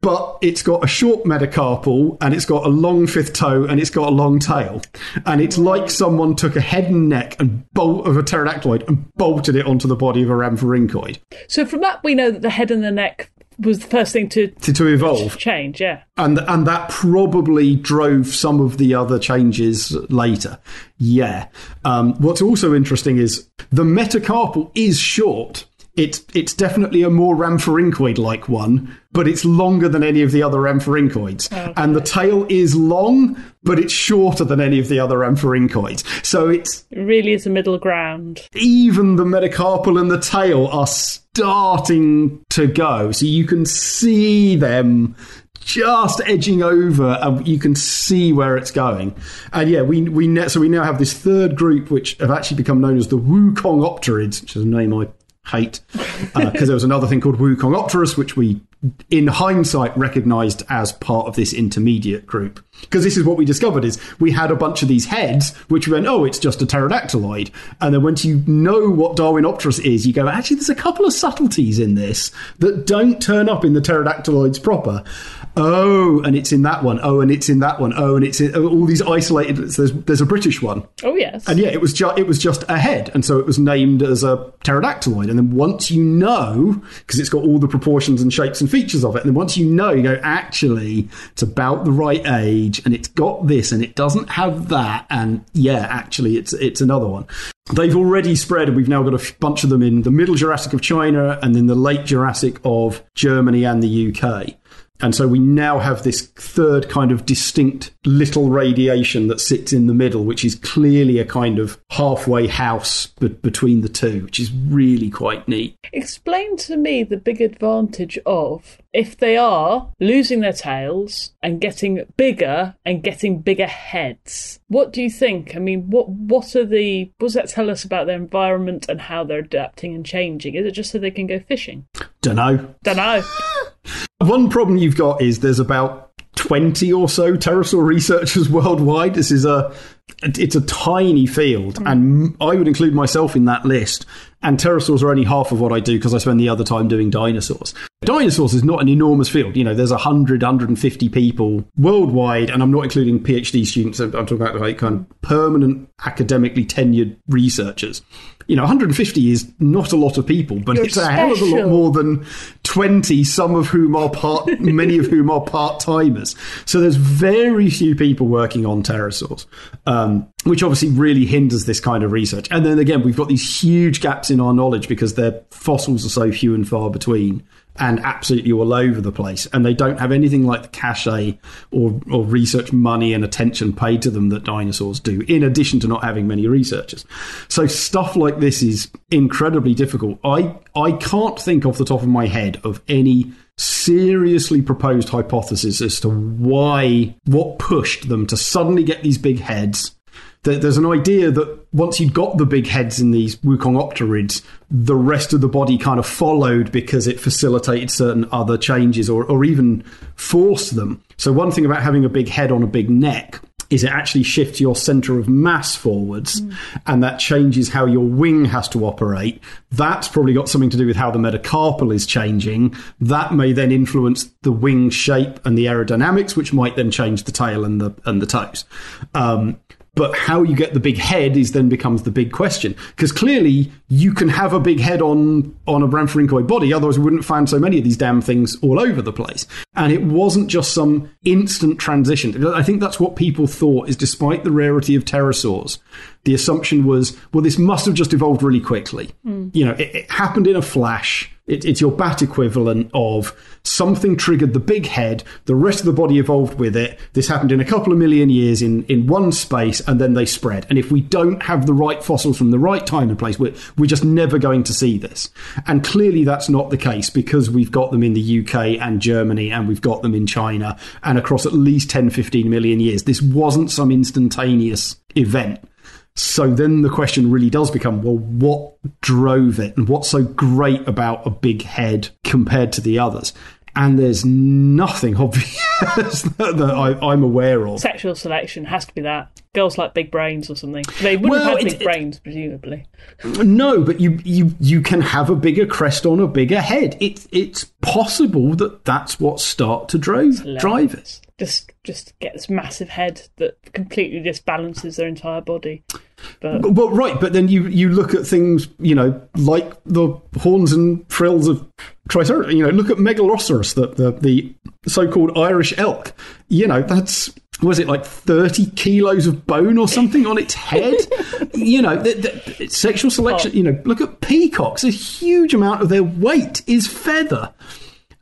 But it's got a short metacarpal, and it's got a long fifth toe, and it's got a long tail. And it's like someone took a head and neck and bolt of a pterodactyloid and bolted it onto the body of a Rhamphorhynchoid. So from that, we know that the head and the neck was the first thing to evolve. Change, yeah. And that probably drove some of the other changes later. Yeah. What's also interesting is the metacarpal is short. It's definitely a more Rhamphorhynchoid-like one, but it's longer than any of the other Rhamphorhynchoids. Okay. And the tail is long, but it's shorter than any of the other Rhamphorhynchoids. So it really is a middle ground. Even the metacarpal and the tail are starting to go. So you can see them just edging over, and you can see where it's going. And yeah, we now have this third group, which have actually become known as the Wukongopterids, which is a name I hate, because there was another thing called Wukongopterus, which we in hindsight recognized as part of this intermediate group, because this is what we discovered is we had a bunch of these heads which went, oh, it's just a pterodactyloid, and then once you know what Darwinopterus is, you go, actually there's a couple of subtleties in this that don't turn up in the pterodactyloids proper. Oh, and it's in that one. Oh, and it's in that one. Oh, and it's in all these isolated. So there's a British one. Oh yes. And yeah, it was just a head, and so it was named as a pterodactyloid. And then once you know, because it's got all the proportions and shapes and features of it, and then once you know, you go, actually, it's about the right age, and it's got this, and it doesn't have that, and yeah, actually, it's another one. They've already spread, and we've now got a bunch of them in the Middle Jurassic of China, and in the Late Jurassic of Germany and the UK. And so we now have this third kind of distinct little radiation that sits in the middle, which is clearly a kind of halfway house between the two, which is really quite neat. Explain to me the big advantage of, if they are losing their tails and getting bigger heads, what do you think? I mean, what does that tell us about their environment and how they're adapting and changing? Is it just so they can go fishing? Dunno. One problem you've got is there's about 20 or so pterosaur researchers worldwide. This is it's a tiny field, and I would include myself in that list. And pterosaurs are only half of what I do, because I spend the other time doing dinosaurs. Dinosaurs is not an enormous field. You know, there's 100, 150 people worldwide, and I'm not including PhD students. I'm talking about like kind of permanent, academically tenured researchers. You know, 150 is not a lot of people, but it's a hell of a lot more than 20, many of whom are part-timers. So there's very few people working on pterosaurs, which obviously really hinders this kind of research. And then again, we've got these huge gaps in our knowledge because their fossils are so few and far between. and absolutely all over the place. And they don't have anything like the cachet or research money and attention paid to them that dinosaurs do, in addition to not having many researchers. So stuff like this is incredibly difficult. I can't think off the top of my head of any seriously proposed hypothesis as to why, what pushed them to suddenly get these big heads. There's an idea that once you'd got the big heads in these Wukongopterids, the rest of the body kind of followed because it facilitated certain other changes or even forced them. So one thing about having a big head on a big neck is it actually shifts your center of mass forwards, and that changes how your wing has to operate. That's probably got something to do with how the metacarpal is changing. That may then influence the wing shape and the aerodynamics, which might then change the tail and the toes. But how you get the big head is then becomes the big question, because clearly you can have a big head on a Rhamphorhynchoid body, otherwise we wouldn't find so many of these damn things all over the place. And it wasn't just some instant transition. I think that's what people thought, is despite the rarity of pterosaurs, the assumption was, well, this must have just evolved really quickly. You know, it happened in a flash. It's your bat equivalent of something triggered the big head, the rest of the body evolved with it. This happened in a couple of million years in one space, and then they spread. And if we don't have the right fossils from the right time and place, we're just never going to see this. And clearly that's not the case, because we've got them in the UK and Germany, and we've got them in China, and across at least 10, 15 million years. This wasn't some instantaneous event. So then the question really does become, well, what drove it? And what's so great about a big head compared to the others? And there's nothing obvious that I'm aware of. Sexual selection has to be that. Girls like big brains or something. They wouldn't have big brains, presumably. No, but you can have a bigger crest on a bigger head. It's possible that that's what starts to drive it. Just get this massive head that completely just balances their entire body. But well, right, but then you look at things, you know, like the horns and frills of Triceratops. You know, look at Megaloceros, the so-called Irish elk. You know, that's, was it like 30 kilos of bone or something on its head? You know, the sexual selection, you know, look at peacocks. A huge amount of their weight is feather.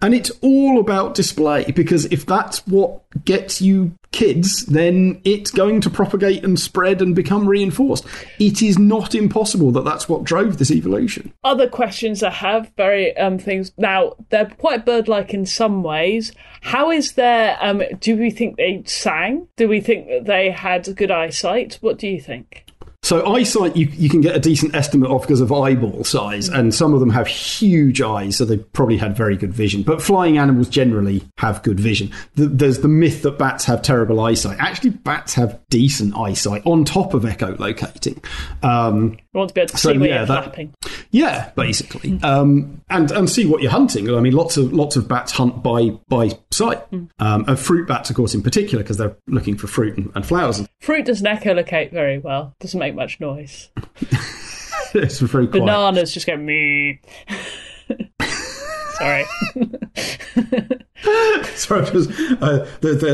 And it's all about display, because if that's what gets you kids, then it's going to propagate and spread and become reinforced. It is not impossible that that's what drove this evolution. Other questions I have, very things. Now, they're quite bird-like in some ways. How is their, do we think they sang? Do we think that they had good eyesight? What do you think? So eyesight, you can get a decent estimate of because of eyeball size, and some of them have huge eyes, so they probably had very good vision. But flying animals generally have good vision. There's the myth that bats have terrible eyesight. Actually, bats have decent eyesight on top of echolocating. You want to be able to see where you're flapping. Yeah, basically. And see what you're hunting. I mean, lots of bats hunt by sight. And fruit bats, of course, in particular, because they're looking for fruit and flowers. Fruit doesn't echolocate very well. Doesn't make much noise. It's very quiet. Bananas just go meh. Sorry. So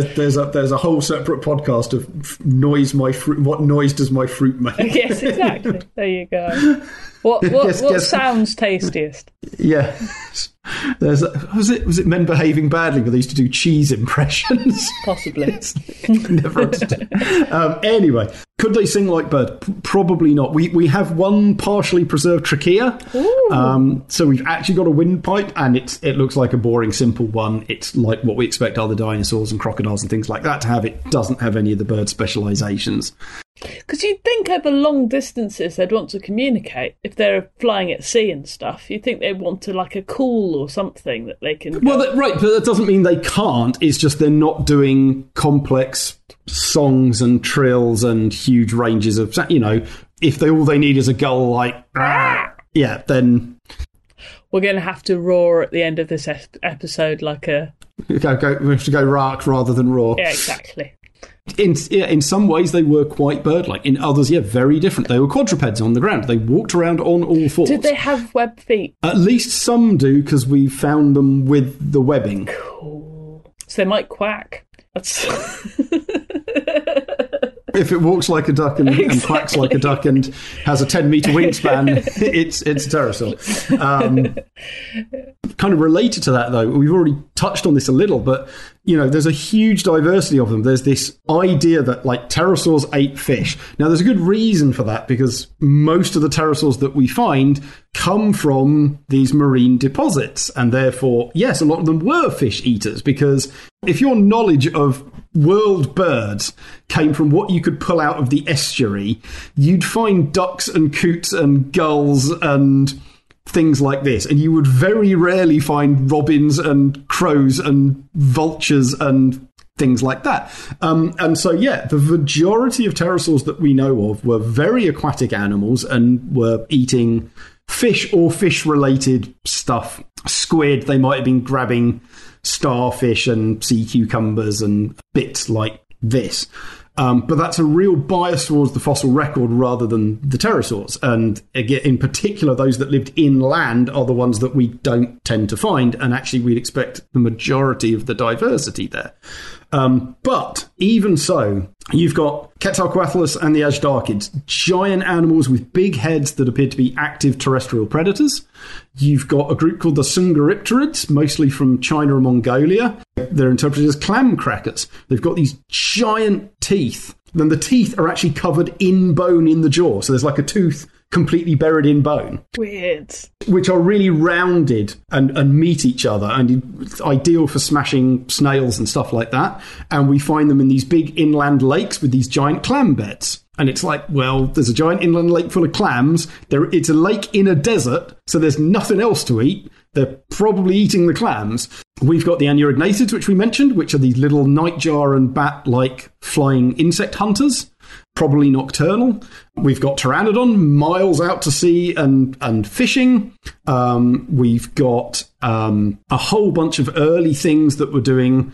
there's a whole separate podcast of noise. My fruit. What noise does my fruit make? Yes, exactly. There you go. What sounds tastiest? Yeah. There's was it Men Behaving Badly where they used to do cheese impressions? Possibly. Never understood. Anyway, could they sing like bird? Probably not. We have one partially preserved trachea. So we've actually got a windpipe, and it looks like a boring simple one. It's like what we expect other dinosaurs and crocodiles and things like that to have. It doesn't have any of the bird specializations. Because you'd think over long distances they'd want to communicate. If they're flying at sea and stuff, you'd think they'd want to, like, a call or something that they can... Well, right, but that doesn't mean they can't. It's just they're not doing complex songs and trills and huge ranges of... You know, if all they need is a gull, like... Argh! Yeah, then... We're going to have to roar at the end of this episode like a... We have to go "rark" rather than roar. Yeah, exactly. In some ways, they were quite bird-like. In others, yeah, very different. They were quadrupeds on the ground. They walked around on all fours. Did they have web feet? At least some do, because we found them with the webbing. Cool. So they might quack. That's... If it walks like a duck and quacks like a duck and has a 10-metre wingspan, it's a pterosaur. Kind of related to that, though, we've already touched on this a little, but, you know, there's a huge diversity of them. There's this idea that, like, pterosaurs ate fish. Now, there's a good reason for that, because most of the pterosaurs that we find come from these marine deposits. And therefore, yes, a lot of them were fish eaters, because if your knowledge of world birds came from what you could pull out of the estuary, you'd find ducks and coots and gulls and things like this, and you would very rarely find robins and crows and vultures and things like that. And so, yeah, the majority of pterosaurs that we know of were very aquatic animals and were eating fish or fish-related stuff. Squid, they might have been grabbing starfish and sea cucumbers and bits like this. But that's a real bias towards the fossil record rather than the pterosaurs. And again, in particular, those that lived inland are the ones that we don't tend to find. And actually, we'd expect the majority of the diversity there. But even so, you've got Quetzalcoatlus and the Azhdarchids, giant animals with big heads that appear to be active terrestrial predators. You've got a group called the Sungaripterids, mostly from China and Mongolia. They're interpreted as clam crackers. They've got these giant teeth. Then the teeth are actually covered in bone in the jaw. So there's like a tooth completely buried in bone. Weird. Which are really rounded and meet each other, and it's ideal for smashing snails and stuff like that. And we find them in these big inland lakes with these giant clam beds. And it's like, well, there's a giant inland lake full of clams. It's a lake in a desert, so there's nothing else to eat. They're probably eating the clams. We've got the Anurognathids, which we mentioned, which are these little nightjar and bat-like flying insect hunters, probably nocturnal. We've got Pteranodon, miles out to sea and fishing. We've got a whole bunch of early things that were doing,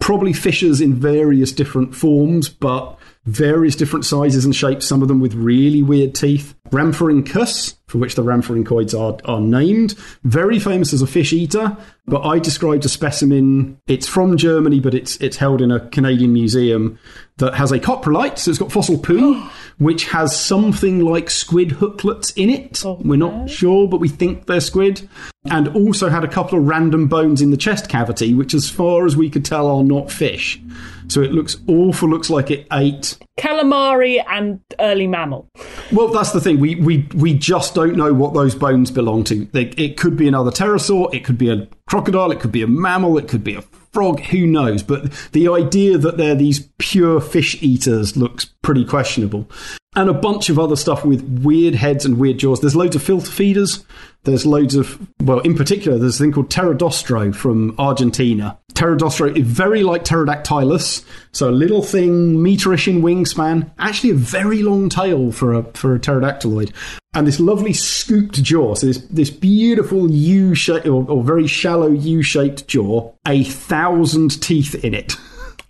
probably fishers in various different forms, but various different sizes and shapes, some of them with really weird teeth. Rhamphorhynchus, for which the Rhamphorhynchoids are named, very famous as a fish eater, but I described a specimen. It's from Germany, but it's held in a Canadian museum that has a coprolite, so it's got fossil poo, which has something like squid hooklets in it. Okay. We're not sure, but we think they're squid. And also had a couple of random bones in the chest cavity, which as far as we could tell are not fish. So it looks like it ate calamari and early mammal. Well, that's the thing. We just don't know what those bones belong to. It could be another pterosaur, it could be a crocodile, it could be a mammal, it could be a frog, who knows? But the idea that they're these pure fish eaters looks pretty questionable. And a bunch of other stuff with weird heads and weird jaws. There's loads of filter feeders. There's loads of, well, in particular, there's a thing called Pterodaustro from Argentina. Pterodaustro is very like Pterodactylus, so a little thing, meterish in wingspan, actually a very long tail for a pterodactyloid, and this lovely scooped jaw, so this beautiful U-shaped or very shallow U-shaped jaw, 1,000 teeth in it.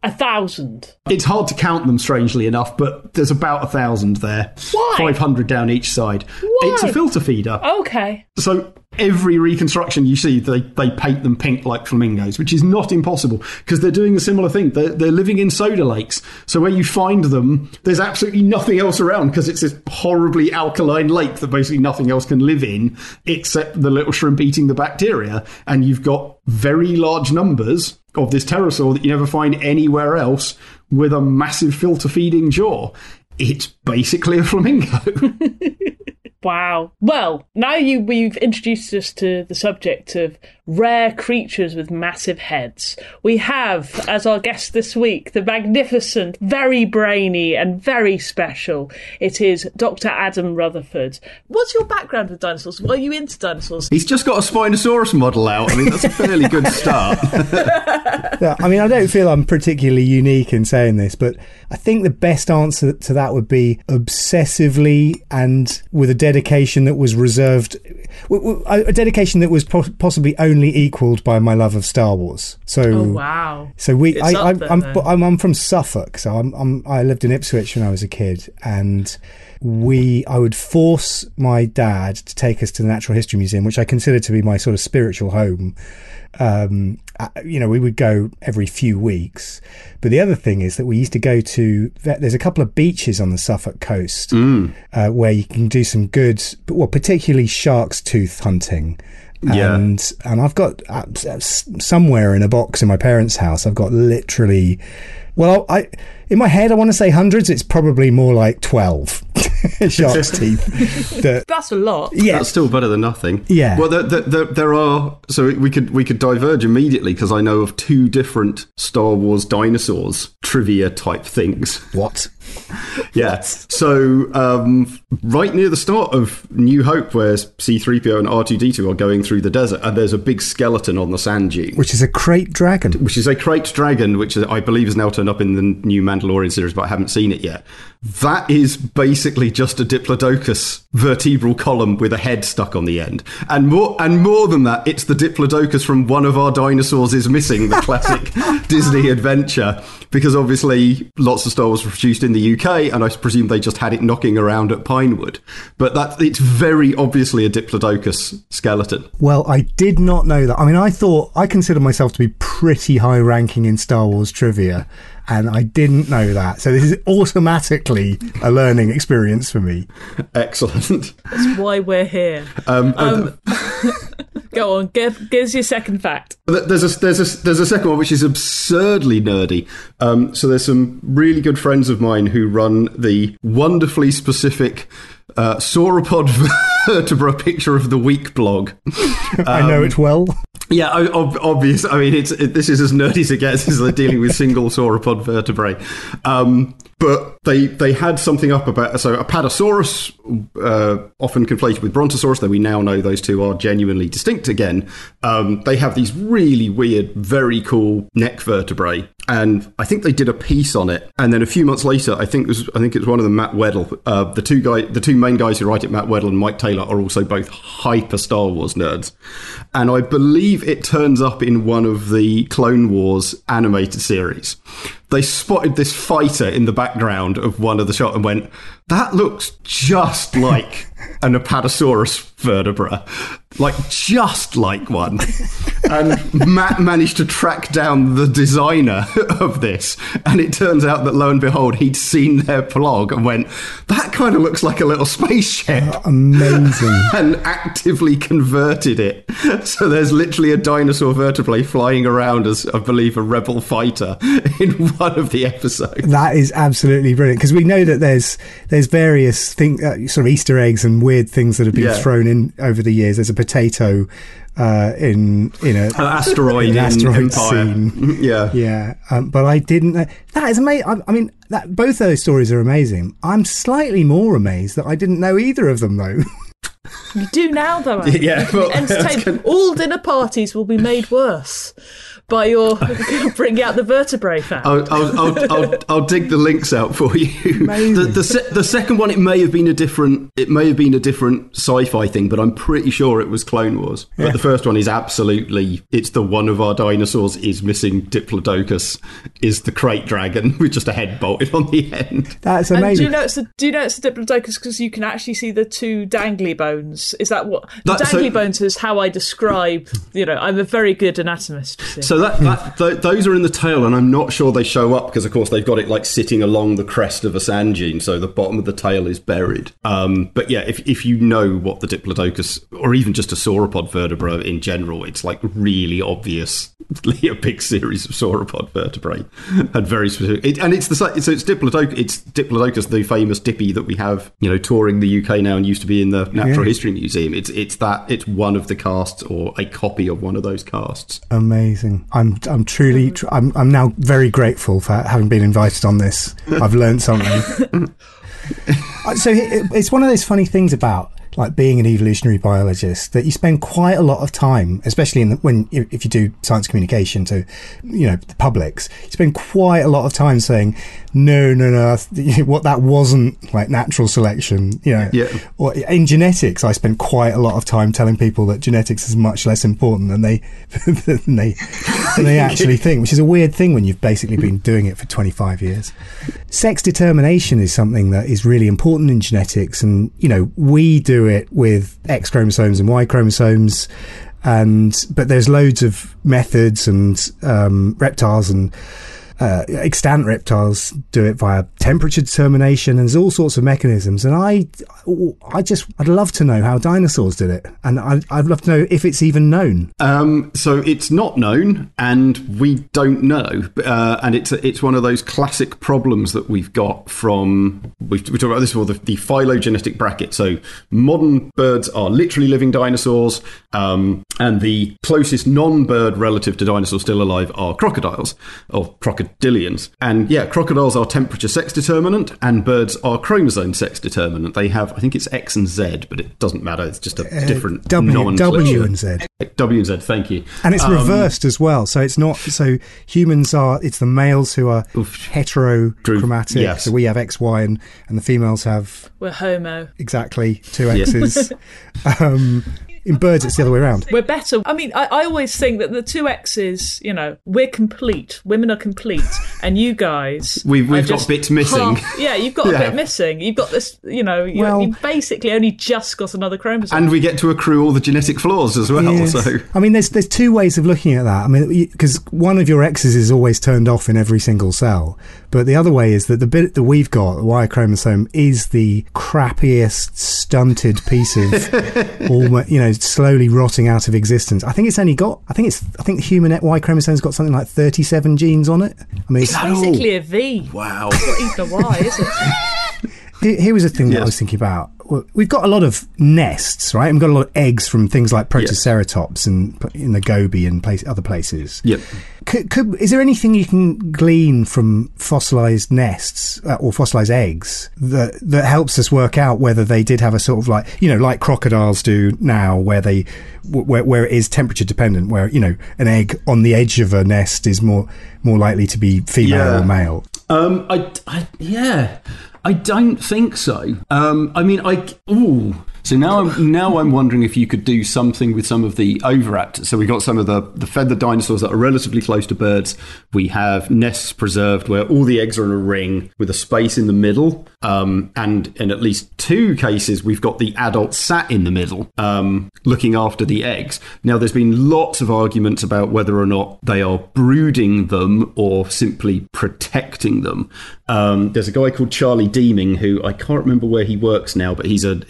1,000. It's hard to count them, strangely enough, but there's about 1,000 there. Why? 500 down each side. Why? It's a filter feeder. Okay. So every reconstruction you see, they paint them pink like flamingos, which is not impossible, because they're doing a similar thing. They're living in soda lakes. So where you find them, there's absolutely nothing else around, because it's this horribly alkaline lake that basically nothing else can live in except the little shrimp eating the bacteria. And you've got very large numbers of this pterosaur that you never find anywhere else with a massive filter-feeding jaw. It's basically a flamingo. Wow. Well, now we've introduced us to the subject of rare creatures with massive heads. We have, as our guest this week, the magnificent, very brainy and very special. It is Dr. Adam Rutherford. What's your background with dinosaurs? Why are you into dinosaurs? He's just got a Spinosaurus model out. I mean, that's a fairly good start. Yeah, I mean, I don't feel I'm particularly unique in saying this, but I think the best answer to that would be obsessively and with a dedication that was reserved, a dedication that was possibly only equaled by my love of Star Wars. So, oh, wow! So I'm from Suffolk, so I lived in Ipswich when I was a kid, and I would force my dad to take us to the Natural History Museum, which I consider to be my sort of spiritual home. We would go every few weeks. But the other thing is that we used to go to, there's a couple of beaches on the Suffolk coast where you can do some good, particularly shark's tooth hunting And I've got somewhere in a box in my parents' house, I've got literally, well, in my head I want to say hundreds, it's probably more like 12 shark's teeth. That's a lot. Yeah, that's still better than nothing. Yeah. Well, there are, so we could diverge immediately, because I know of two different Star Wars dinosaurs trivia type things. What? Yeah. What? So right near the start of New Hope, where C-3PO and R2-D2 are going through the desert, and there's a big skeleton on the sand dune, which is a Krayt dragon. Which I believe is now turned up in the new Mandalorian series, but I haven't seen it yet. That is basically just a Diplodocus vertebral column with a head stuck on the end. And more than that, it's the Diplodocus from One of Our Dinosaurs is Missing, the classic Disney adventure, because obviously lots of Star Wars were produced in the UK, and I presume they just had it knocking around at Pinewood. But it's very obviously a Diplodocus skeleton. Well, I did not know that. I mean, I consider myself to be pretty high ranking in Star Wars trivia, and I didn't know that. So this is automatically a learning experience for me. Excellent. That's why we're here. Go on, give us your second fact. There's a second one which is absurdly nerdy. So there's some really good friends of mine who run the wonderfully specific sauropod vertebra picture of the week blog. I know it well. Yeah, obvious. I mean, this is as nerdy as it gets, as they're dealing with single sauropod vertebrae. But they had something up about, so Apatosaurus, often conflated with Brontosaurus, though we now know those two are genuinely distinct again. They have these really weird, very cool neck vertebrae. And I think they did a piece on it. And then a few months later, I think it was one of them, Matt Weddle. The two main guys who write it, Matt Weddle and Mike Taylor, are also both hyper Star Wars nerds. And I believe it turns up in one of the Clone Wars animated series. They spotted this fighter in the background of one of the shots and went, that looks just like an Apatosaurus vertebra. Just like one. And Matt managed to track down the designer of this. And it turns out that, lo and behold, he'd seen their blog and went, that kind of looks like a little spaceship. Oh, amazing. And actively converted it. So there's literally a dinosaur vertebrae flying around as, I believe, a rebel fighter in one of the episodes. That is absolutely brilliant. Because we know that there's various things, sort of Easter eggs and weird things that have been thrown in over the years. There's a potato in an asteroid scene. Yeah. But I didn't know. That is amazing. I mean, both those stories are amazing. I'm slightly more amazed that I didn't know either of them, though. You do now, though. All dinner parties will be made worse by your bring out the vertebrae fact. I'll dig the links out for you. The second one, it may have been a different sci-fi thing, but I'm pretty sure it was Clone Wars. Yeah. But the first one is absolutely, it's the One of Our Dinosaurs is Missing Diplodocus is the Krayt dragon with just a head bolted on the end. That's amazing. And do you know it's a Diplodocus because you can actually see the two dangly bones? Is that what bones is how I describe? I'm a very good anatomist. So those are in the tail, and I'm not sure they show up because, of course, they've got it sitting along the crest of a sand dune, so the bottom of the tail is buried. But yeah, if you know what the Diplodocus, or even just a sauropod vertebra in general, it's really obviously a big series of sauropod vertebrae and very specific. It's Diplodocus. It's Diplodocus, the famous Dippy that we have, touring the UK now and used to be in the Natural History Museum. It's one of the casts or a copy of one of those casts. Amazing. I'm now very grateful for having been invited on this. I've learned something. So it's one of those funny things about being an evolutionary biologist, that you spend quite a lot of time, especially if you do science communication to the publics, you spend quite a lot of time saying no, what that wasn't natural selection, Or in genetics, I spend quite a lot of time telling people that genetics is much less important than they actually think, which is a weird thing when you've basically been doing it for 25 years. Sex determination is something that is really important in genetics, and we do it with X chromosomes and Y chromosomes, but there's loads of methods and reptiles and extant reptiles do it via temperature determination, and there's all sorts of mechanisms. And I'd love to know how dinosaurs did it, and I'd love to know if it's even known. So it's not known, and we don't know. And it's one of those classic problems that we've got from we talk about this for the phylogenetic bracket. So modern birds are literally living dinosaurs, and the closest non-bird relative to dinosaurs still alive are crocodiles or crocodilians. And yeah, crocodiles are temperature sex determinant and birds are chromosome sex determinant. They have, I think it's X and Z, but it doesn't matter. It's just a different nomenclature. W and Z. W and Z, thank you. And it's reversed as well. So it's not, so humans are, it's the males who are heterochromatic. Yes. So we have X, Y, and the females have... We're homo. Exactly, two X's. In birds, it's the other way around. We're better. I mean, I always think that the two X's, you know, we're complete. Women are complete. And you guys... We've got bits missing. Yeah, you've got a bit missing. You've got this, you know, you basically only just got another chromosome. And we get to accrue all the genetic flaws as well. Yes. So I mean, there's two ways of looking at that. I mean, because one of your X's is always turned off in every single cell. But the other way is that the bit that we've got, the Y chromosome, is the crappiest, stunted piece of, almost, you know, slowly rotting out of existence. I think it's only got, I think the human Y chromosome's got something like 37 genes on it. I mean, it's basically a V. Wow. It's not even a Y, is it? Here was a thing that I was thinking about. We've got a lot of nests, right? We've got a lot of eggs from things like Protoceratops and in the Gobi and other places. Yep. Is there anything you can glean from fossilized nests or fossilized eggs that helps us work out whether they did have a sort of like, you know, like crocodiles do now, where they where it is temperature dependent, where, you know, an egg on the edge of a nest is more likely to be female or male? I don't think so. So now I'm wondering if you could do something with some of the overact. So we got some of the feathered dinosaurs that are relatively close to birds. We have nests preserved where all the eggs are in a ring with a space in the middle. And in at least two cases, we've got the adult sat in the middle, looking after the eggs. Now, there's been lots of arguments about whether or not they are brooding them or simply protecting them. There's a guy called Charlie Deeming who I can't remember where he works now, but he's a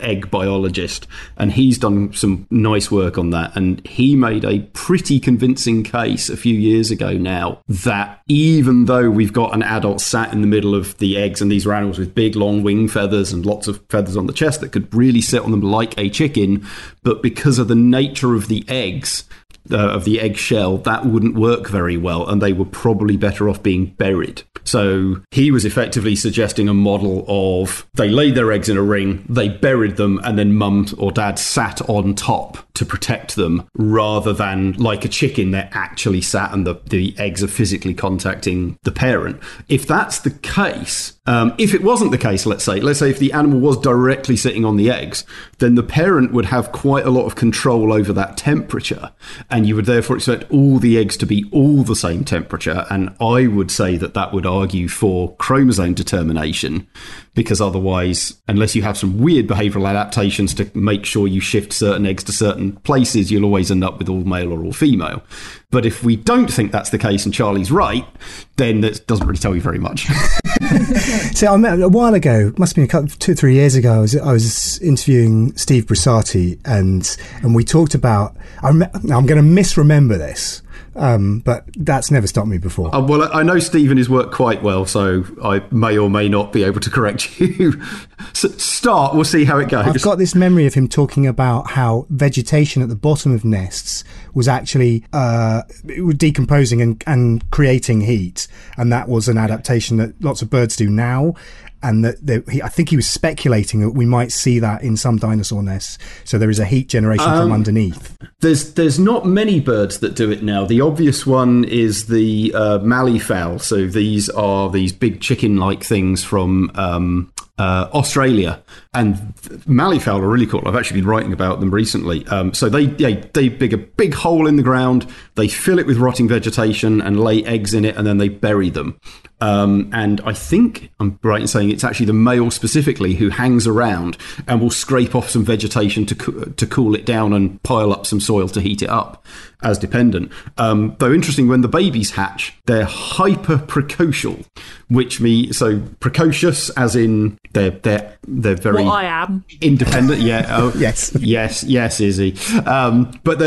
egg biologist, and he's done some nice work on that, and he made a pretty convincing case a few years ago now that even though we've got an adult sat in the middle of the eggs, and these are animals with big long wing feathers and lots of feathers on the chest that could really sit on them like a chicken, but because of the nature of the eggs, of the eggshell, that wouldn't work very well, and they were probably better off being buried. So he was effectively suggesting a model of they laid their eggs in a ring, they buried them, and then mum or dad sat on top to protect them, rather than like a chicken, they're actually sat and the eggs are physically contacting the parent. If that's the case, if it wasn't the case, let's say if the animal was directly sitting on the eggs, then the parent would have quite a lot of control over that temperature, and you would therefore expect all the eggs to be all the same temperature. And I would say that would argue for chromosome determination, because otherwise, unless you have some weird behavioural adaptations to make sure you shift certain eggs to certain places, you'll always end up with all male or all female. But if we don't think that's the case, and Charlie's right, then that doesn't really tell you very much. So I met a while ago, must have been a couple, 2 or 3 years ago, I was interviewing Steve Brissati, and we talked about, I'm going to misremember this, but that's never stopped me before. Well, I know Steve and his work quite well, so I may or may not be able to correct you. So start, we'll see how it goes. I've got this memory of him talking about how vegetation at the bottom of nests was actually decomposing and creating heat, and that was an adaptation that lots of birds do now. And I think he was speculating that we might see that in some dinosaur nests. So there is a heat generation from underneath. There's not many birds that do it now. The obvious one is the mallee fowl. So these are these big chicken-like things from Australia, and mallee fowl are really cool. I've actually been writing about them recently. So they dig a big hole in the ground, they fill it with rotting vegetation and lay eggs in it, and then they bury them. And I think I'm right in saying it's actually the male specifically who hangs around and will scrape off some vegetation to cool it down and pile up some soil to heat it up as dependent. Though interesting, when the babies hatch, they're hyper precocial, which means so precocious as in they're very independent. Yeah. Oh, yes, Izzy. But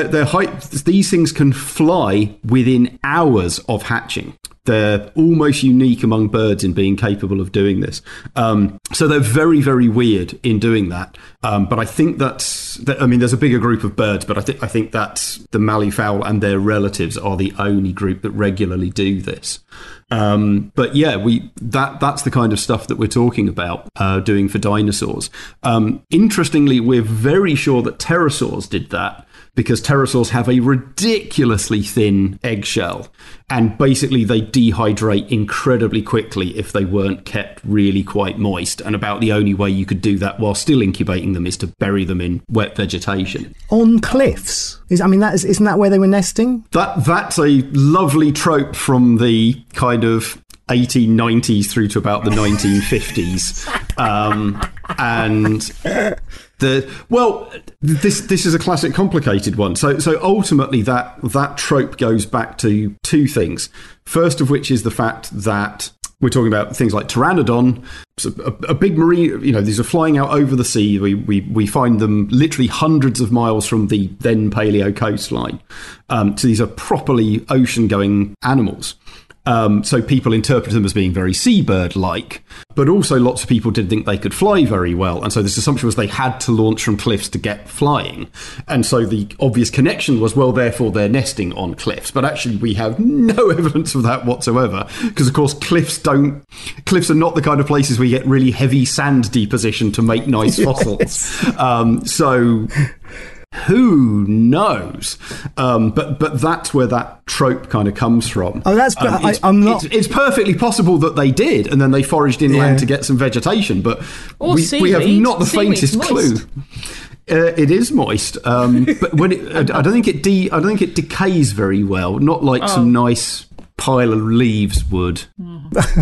these things can fly within hours of hatching. They're almost unique among birds in being capable of doing this. So they're very, very weird in doing that. But I think there's a bigger group of birds, but I think that the mallee fowl and their relatives are the only group that regularly do this. But yeah, that's the kind of stuff that we're talking about doing for dinosaurs. Interestingly, we're very sure that pterosaurs did that, because pterosaurs have a ridiculously thin eggshell, and basically they dehydrate incredibly quickly if they weren't kept really quite moist. And about the only way you could do that while still incubating them is to bury them in wet vegetation. On cliffs? Isn't that where they were nesting? That's a lovely trope from the kind of 1890s through to about the 1950s. This is a classic complicated one. So ultimately that trope goes back to two things. First of which is the fact that we're talking about things like Pteranodon, a big marine, these are flying out over the sea. We find them literally hundreds of miles from the then paleo coastline. So these are properly ocean-going animals. So people interpret them as being very seabird-like, but also lots of people didn't think they could fly very well. And so this assumption was they had to launch from cliffs to get flying. And so the obvious connection was, well, therefore they're nesting on cliffs. But actually we have no evidence of that whatsoever, because of course cliffs are not the kind of places where you get really heavy sand deposition to make nice fossils. So... who knows? But that's where that trope kind of comes from. Oh, that's... It's perfectly possible that they did, and then they foraged inland to get some vegetation, but we have not the faintest clue. It is moist, but when I don't think it decays very well. Not like some nice pile of leaves would.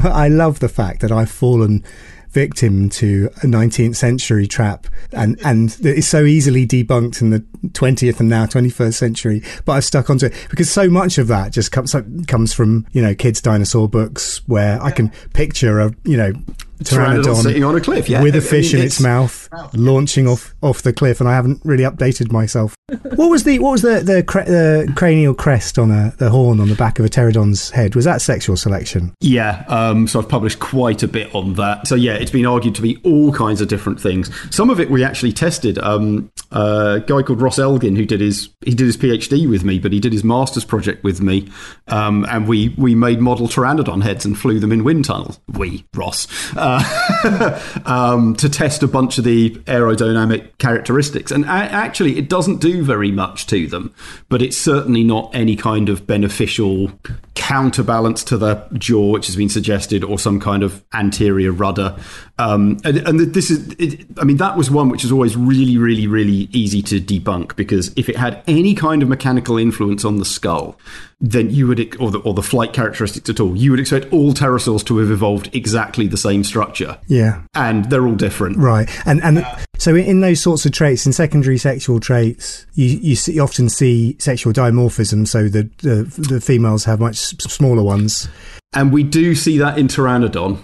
I love the fact that I've fallen victim to a 19th century trap and it's so easily debunked in the 20th and now 21st century, but I've stuck onto it because so much of that just comes from kids' dinosaur books where I can picture a Pteranodon sitting on a cliff with a fish in its mouth launching off the cliff, and I haven't really updated myself. What was the cranial crest on the horn on the back of a pterodon's head? Was that sexual selection? So I've published quite a bit on that. So it's been argued to be all kinds of different things. Some of it we actually tested. A guy called Ross Elgin who did his PhD with me, but he did his master's project with me, and we made model pteranodon heads and flew them in wind tunnels. To test a bunch of the aerodynamic characteristics. And actually, it doesn't do very much to them, but it's certainly not any kind of beneficial counterbalance to the jaw, which has been suggested, or some kind of anterior rudder. That was one which is always really, really, really easy to debunk, because if it had any kind of mechanical influence on the skull, then you would, or the flight characteristics at all, you would expect all pterosaurs to have evolved exactly the same structure. Yeah, and they're all different, right? And so in those sorts of traits, in secondary sexual traits, you often see sexual dimorphism. So the females have much smaller ones, and we do see that in Pteranodon.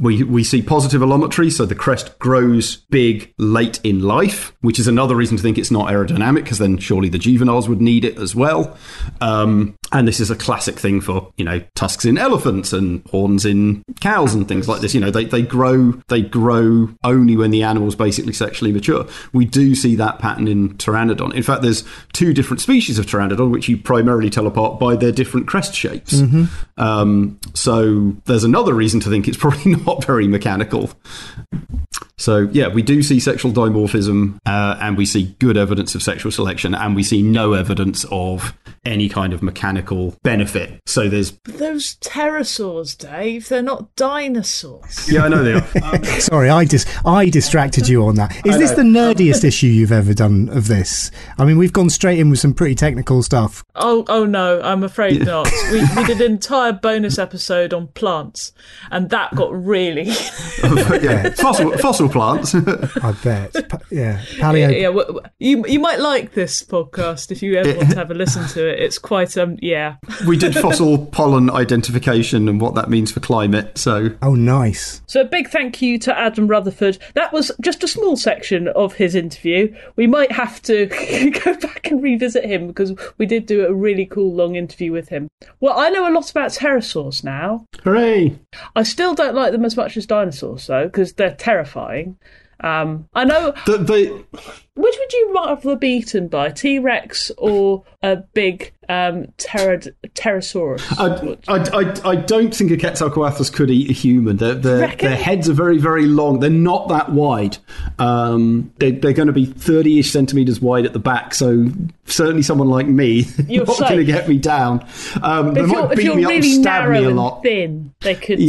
We see positive allometry, so the crest grows big late in life, which is another reason to think it's not aerodynamic, because then surely the juveniles would need it as well. And this is a classic thing for, tusks in elephants and horns in cows and things like this. They grow only when the animal's basically sexually mature. We do see that pattern in Pteranodon. In fact, there's two different species of Pteranodon, which you primarily tell apart by their different crest shapes. Mm-hmm. So there's another reason to think it's probably not very mechanical. So yeah, we do see sexual dimorphism, and we see good evidence of sexual selection, and we see no evidence of any kind of mechanical benefit. So there's... Those pterosaurs, Dave, they're not dinosaurs. Yeah, I know they are. Sorry, I distracted you on that. Is this the nerdiest issue you've ever done of this? I mean, we've gone straight in with some pretty technical stuff. Oh no, I'm afraid not. We did an entire bonus episode on plants, and that got really... Yeah. Fossil plants. I bet. Yeah. Paleo. Yeah, well, you might like this podcast if you ever want to have a listen to it. It's quite yeah. We did fossil pollen identification and what that means for climate. So. Oh, nice. So a big thank you to Adam Rutherford. That was just a small section of his interview. We might have to go back and revisit him because we did do a really cool long interview with him. Well, I know a lot about pterosaurs now. Hooray! I still don't like them as much as dinosaurs though, because they're terrifying. I know. Which would you rather be eaten by, a T-Rex or a big pterosaurus? I don't think a Quetzalcoatlus could eat a human. Their heads are very, very long. They're not that wide. They're going to be 30-ish centimetres wide at the back, so certainly someone like me is not going to get me down. They might beat me up and stab me a lot. If you're really narrow and thin, they could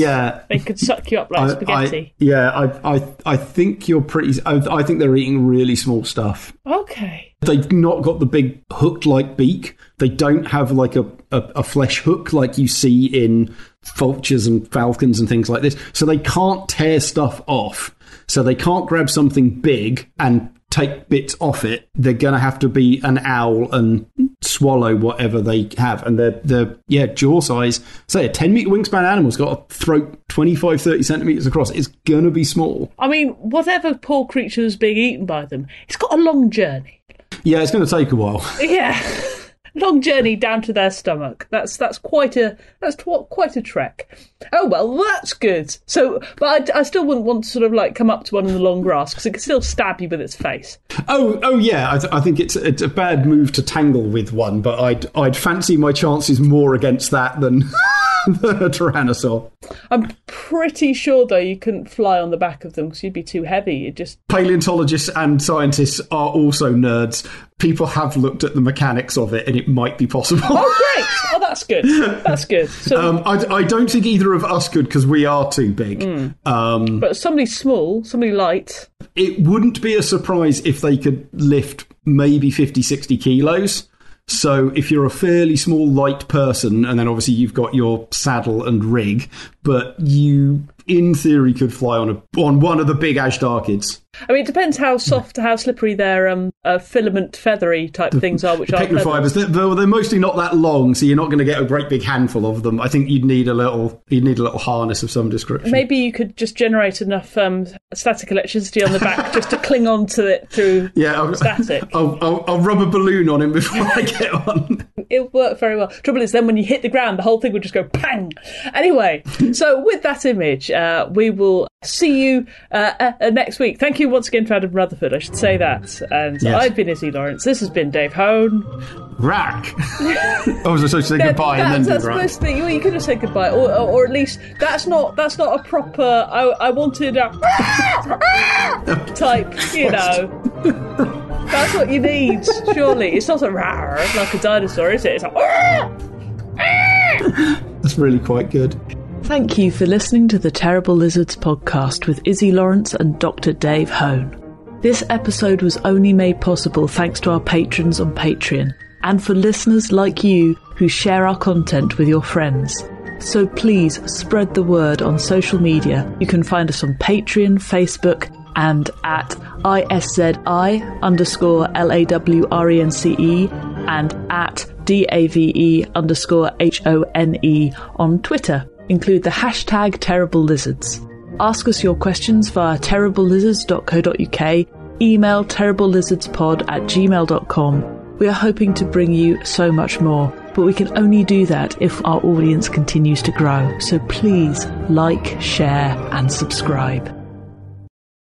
suck you up like spaghetti. I think you're pretty... I think they're eating really small stuff. Okay. They've not got the big hooked-like beak. They don't have like a flesh hook like you see in vultures and falcons and things like this. So they can't tear stuff off. So they can't grab something big and take bits off it. They're going to have to be an owl and swallow whatever they have. And their jaw size, say a 10-metre wingspan animal's got a throat 25, 30 centimetres across. It's going to be small. I mean, whatever poor creature is being eaten by them, it's got a long journey. Yeah, it's going to take a while. Yeah. Long journey down to their stomach. That's quite a trek. Oh well, that's good. So, but I still wouldn't want to sort of like come up to one in the long grass because it could still stab you with its face. Oh yeah, I think it's a bad move to tangle with one, but I'd fancy my chances more against that than. The tyrannosaur. I'm pretty sure though you couldn't fly on the back of them because you'd be too heavy. Paleontologists and scientists are also nerds. People have looked at the mechanics of it and it might be possible. Oh great! Oh that's good. That's good. So, I don't think either of us could because we are too big. But somebody small, somebody light. It wouldn't be a surprise if they could lift maybe 50, 60 kilos. So if you're a fairly small, light person, and then obviously you've got your saddle and rig, but you, in theory, could fly on one of the big Azhdarchids. I mean, it depends how soft, how slippery their filament feathery type things are, which are pycnofibres. They're mostly not that long, so you're not going to get a great big handful of them. I think you'd need a little harness of some description. Maybe you could just generate enough static electricity on the back just to cling on to it through static. I'll rub a balloon on him before I get on. It'll work very well. Trouble is, then when you hit the ground, the whole thing will just go bang. Anyway, so with that image, we will see you next week. Thank you once again to Adam Rutherford, I should say that. And yes. I've been Izzy Lawrence. This has been Dave Hone. Rack! I was supposed to say goodbye and then do rack. Well, you could have said goodbye, or at least that's not a proper. I wanted a type, you know. That's what you need, surely. It's not a rar like a dinosaur, is it? It's like. That's really quite good. Thank you for listening to the Terrible Lizards podcast with Izzy Lawrence and Dr. Dave Hone. This episode was only made possible thanks to our patrons on Patreon and for listeners like you who share our content with your friends. So please spread the word on social media. You can find us on Patreon, Facebook and at ISZI_LAWRENCE and at DAVE_HONE on Twitter. Include the hashtag Terrible Lizards. Ask us your questions via terriblelizards.co.uk, email terriblelizardspod@gmail.com. We are hoping to bring you so much more, but we can only do that if our audience continues to grow. So please like, share and subscribe.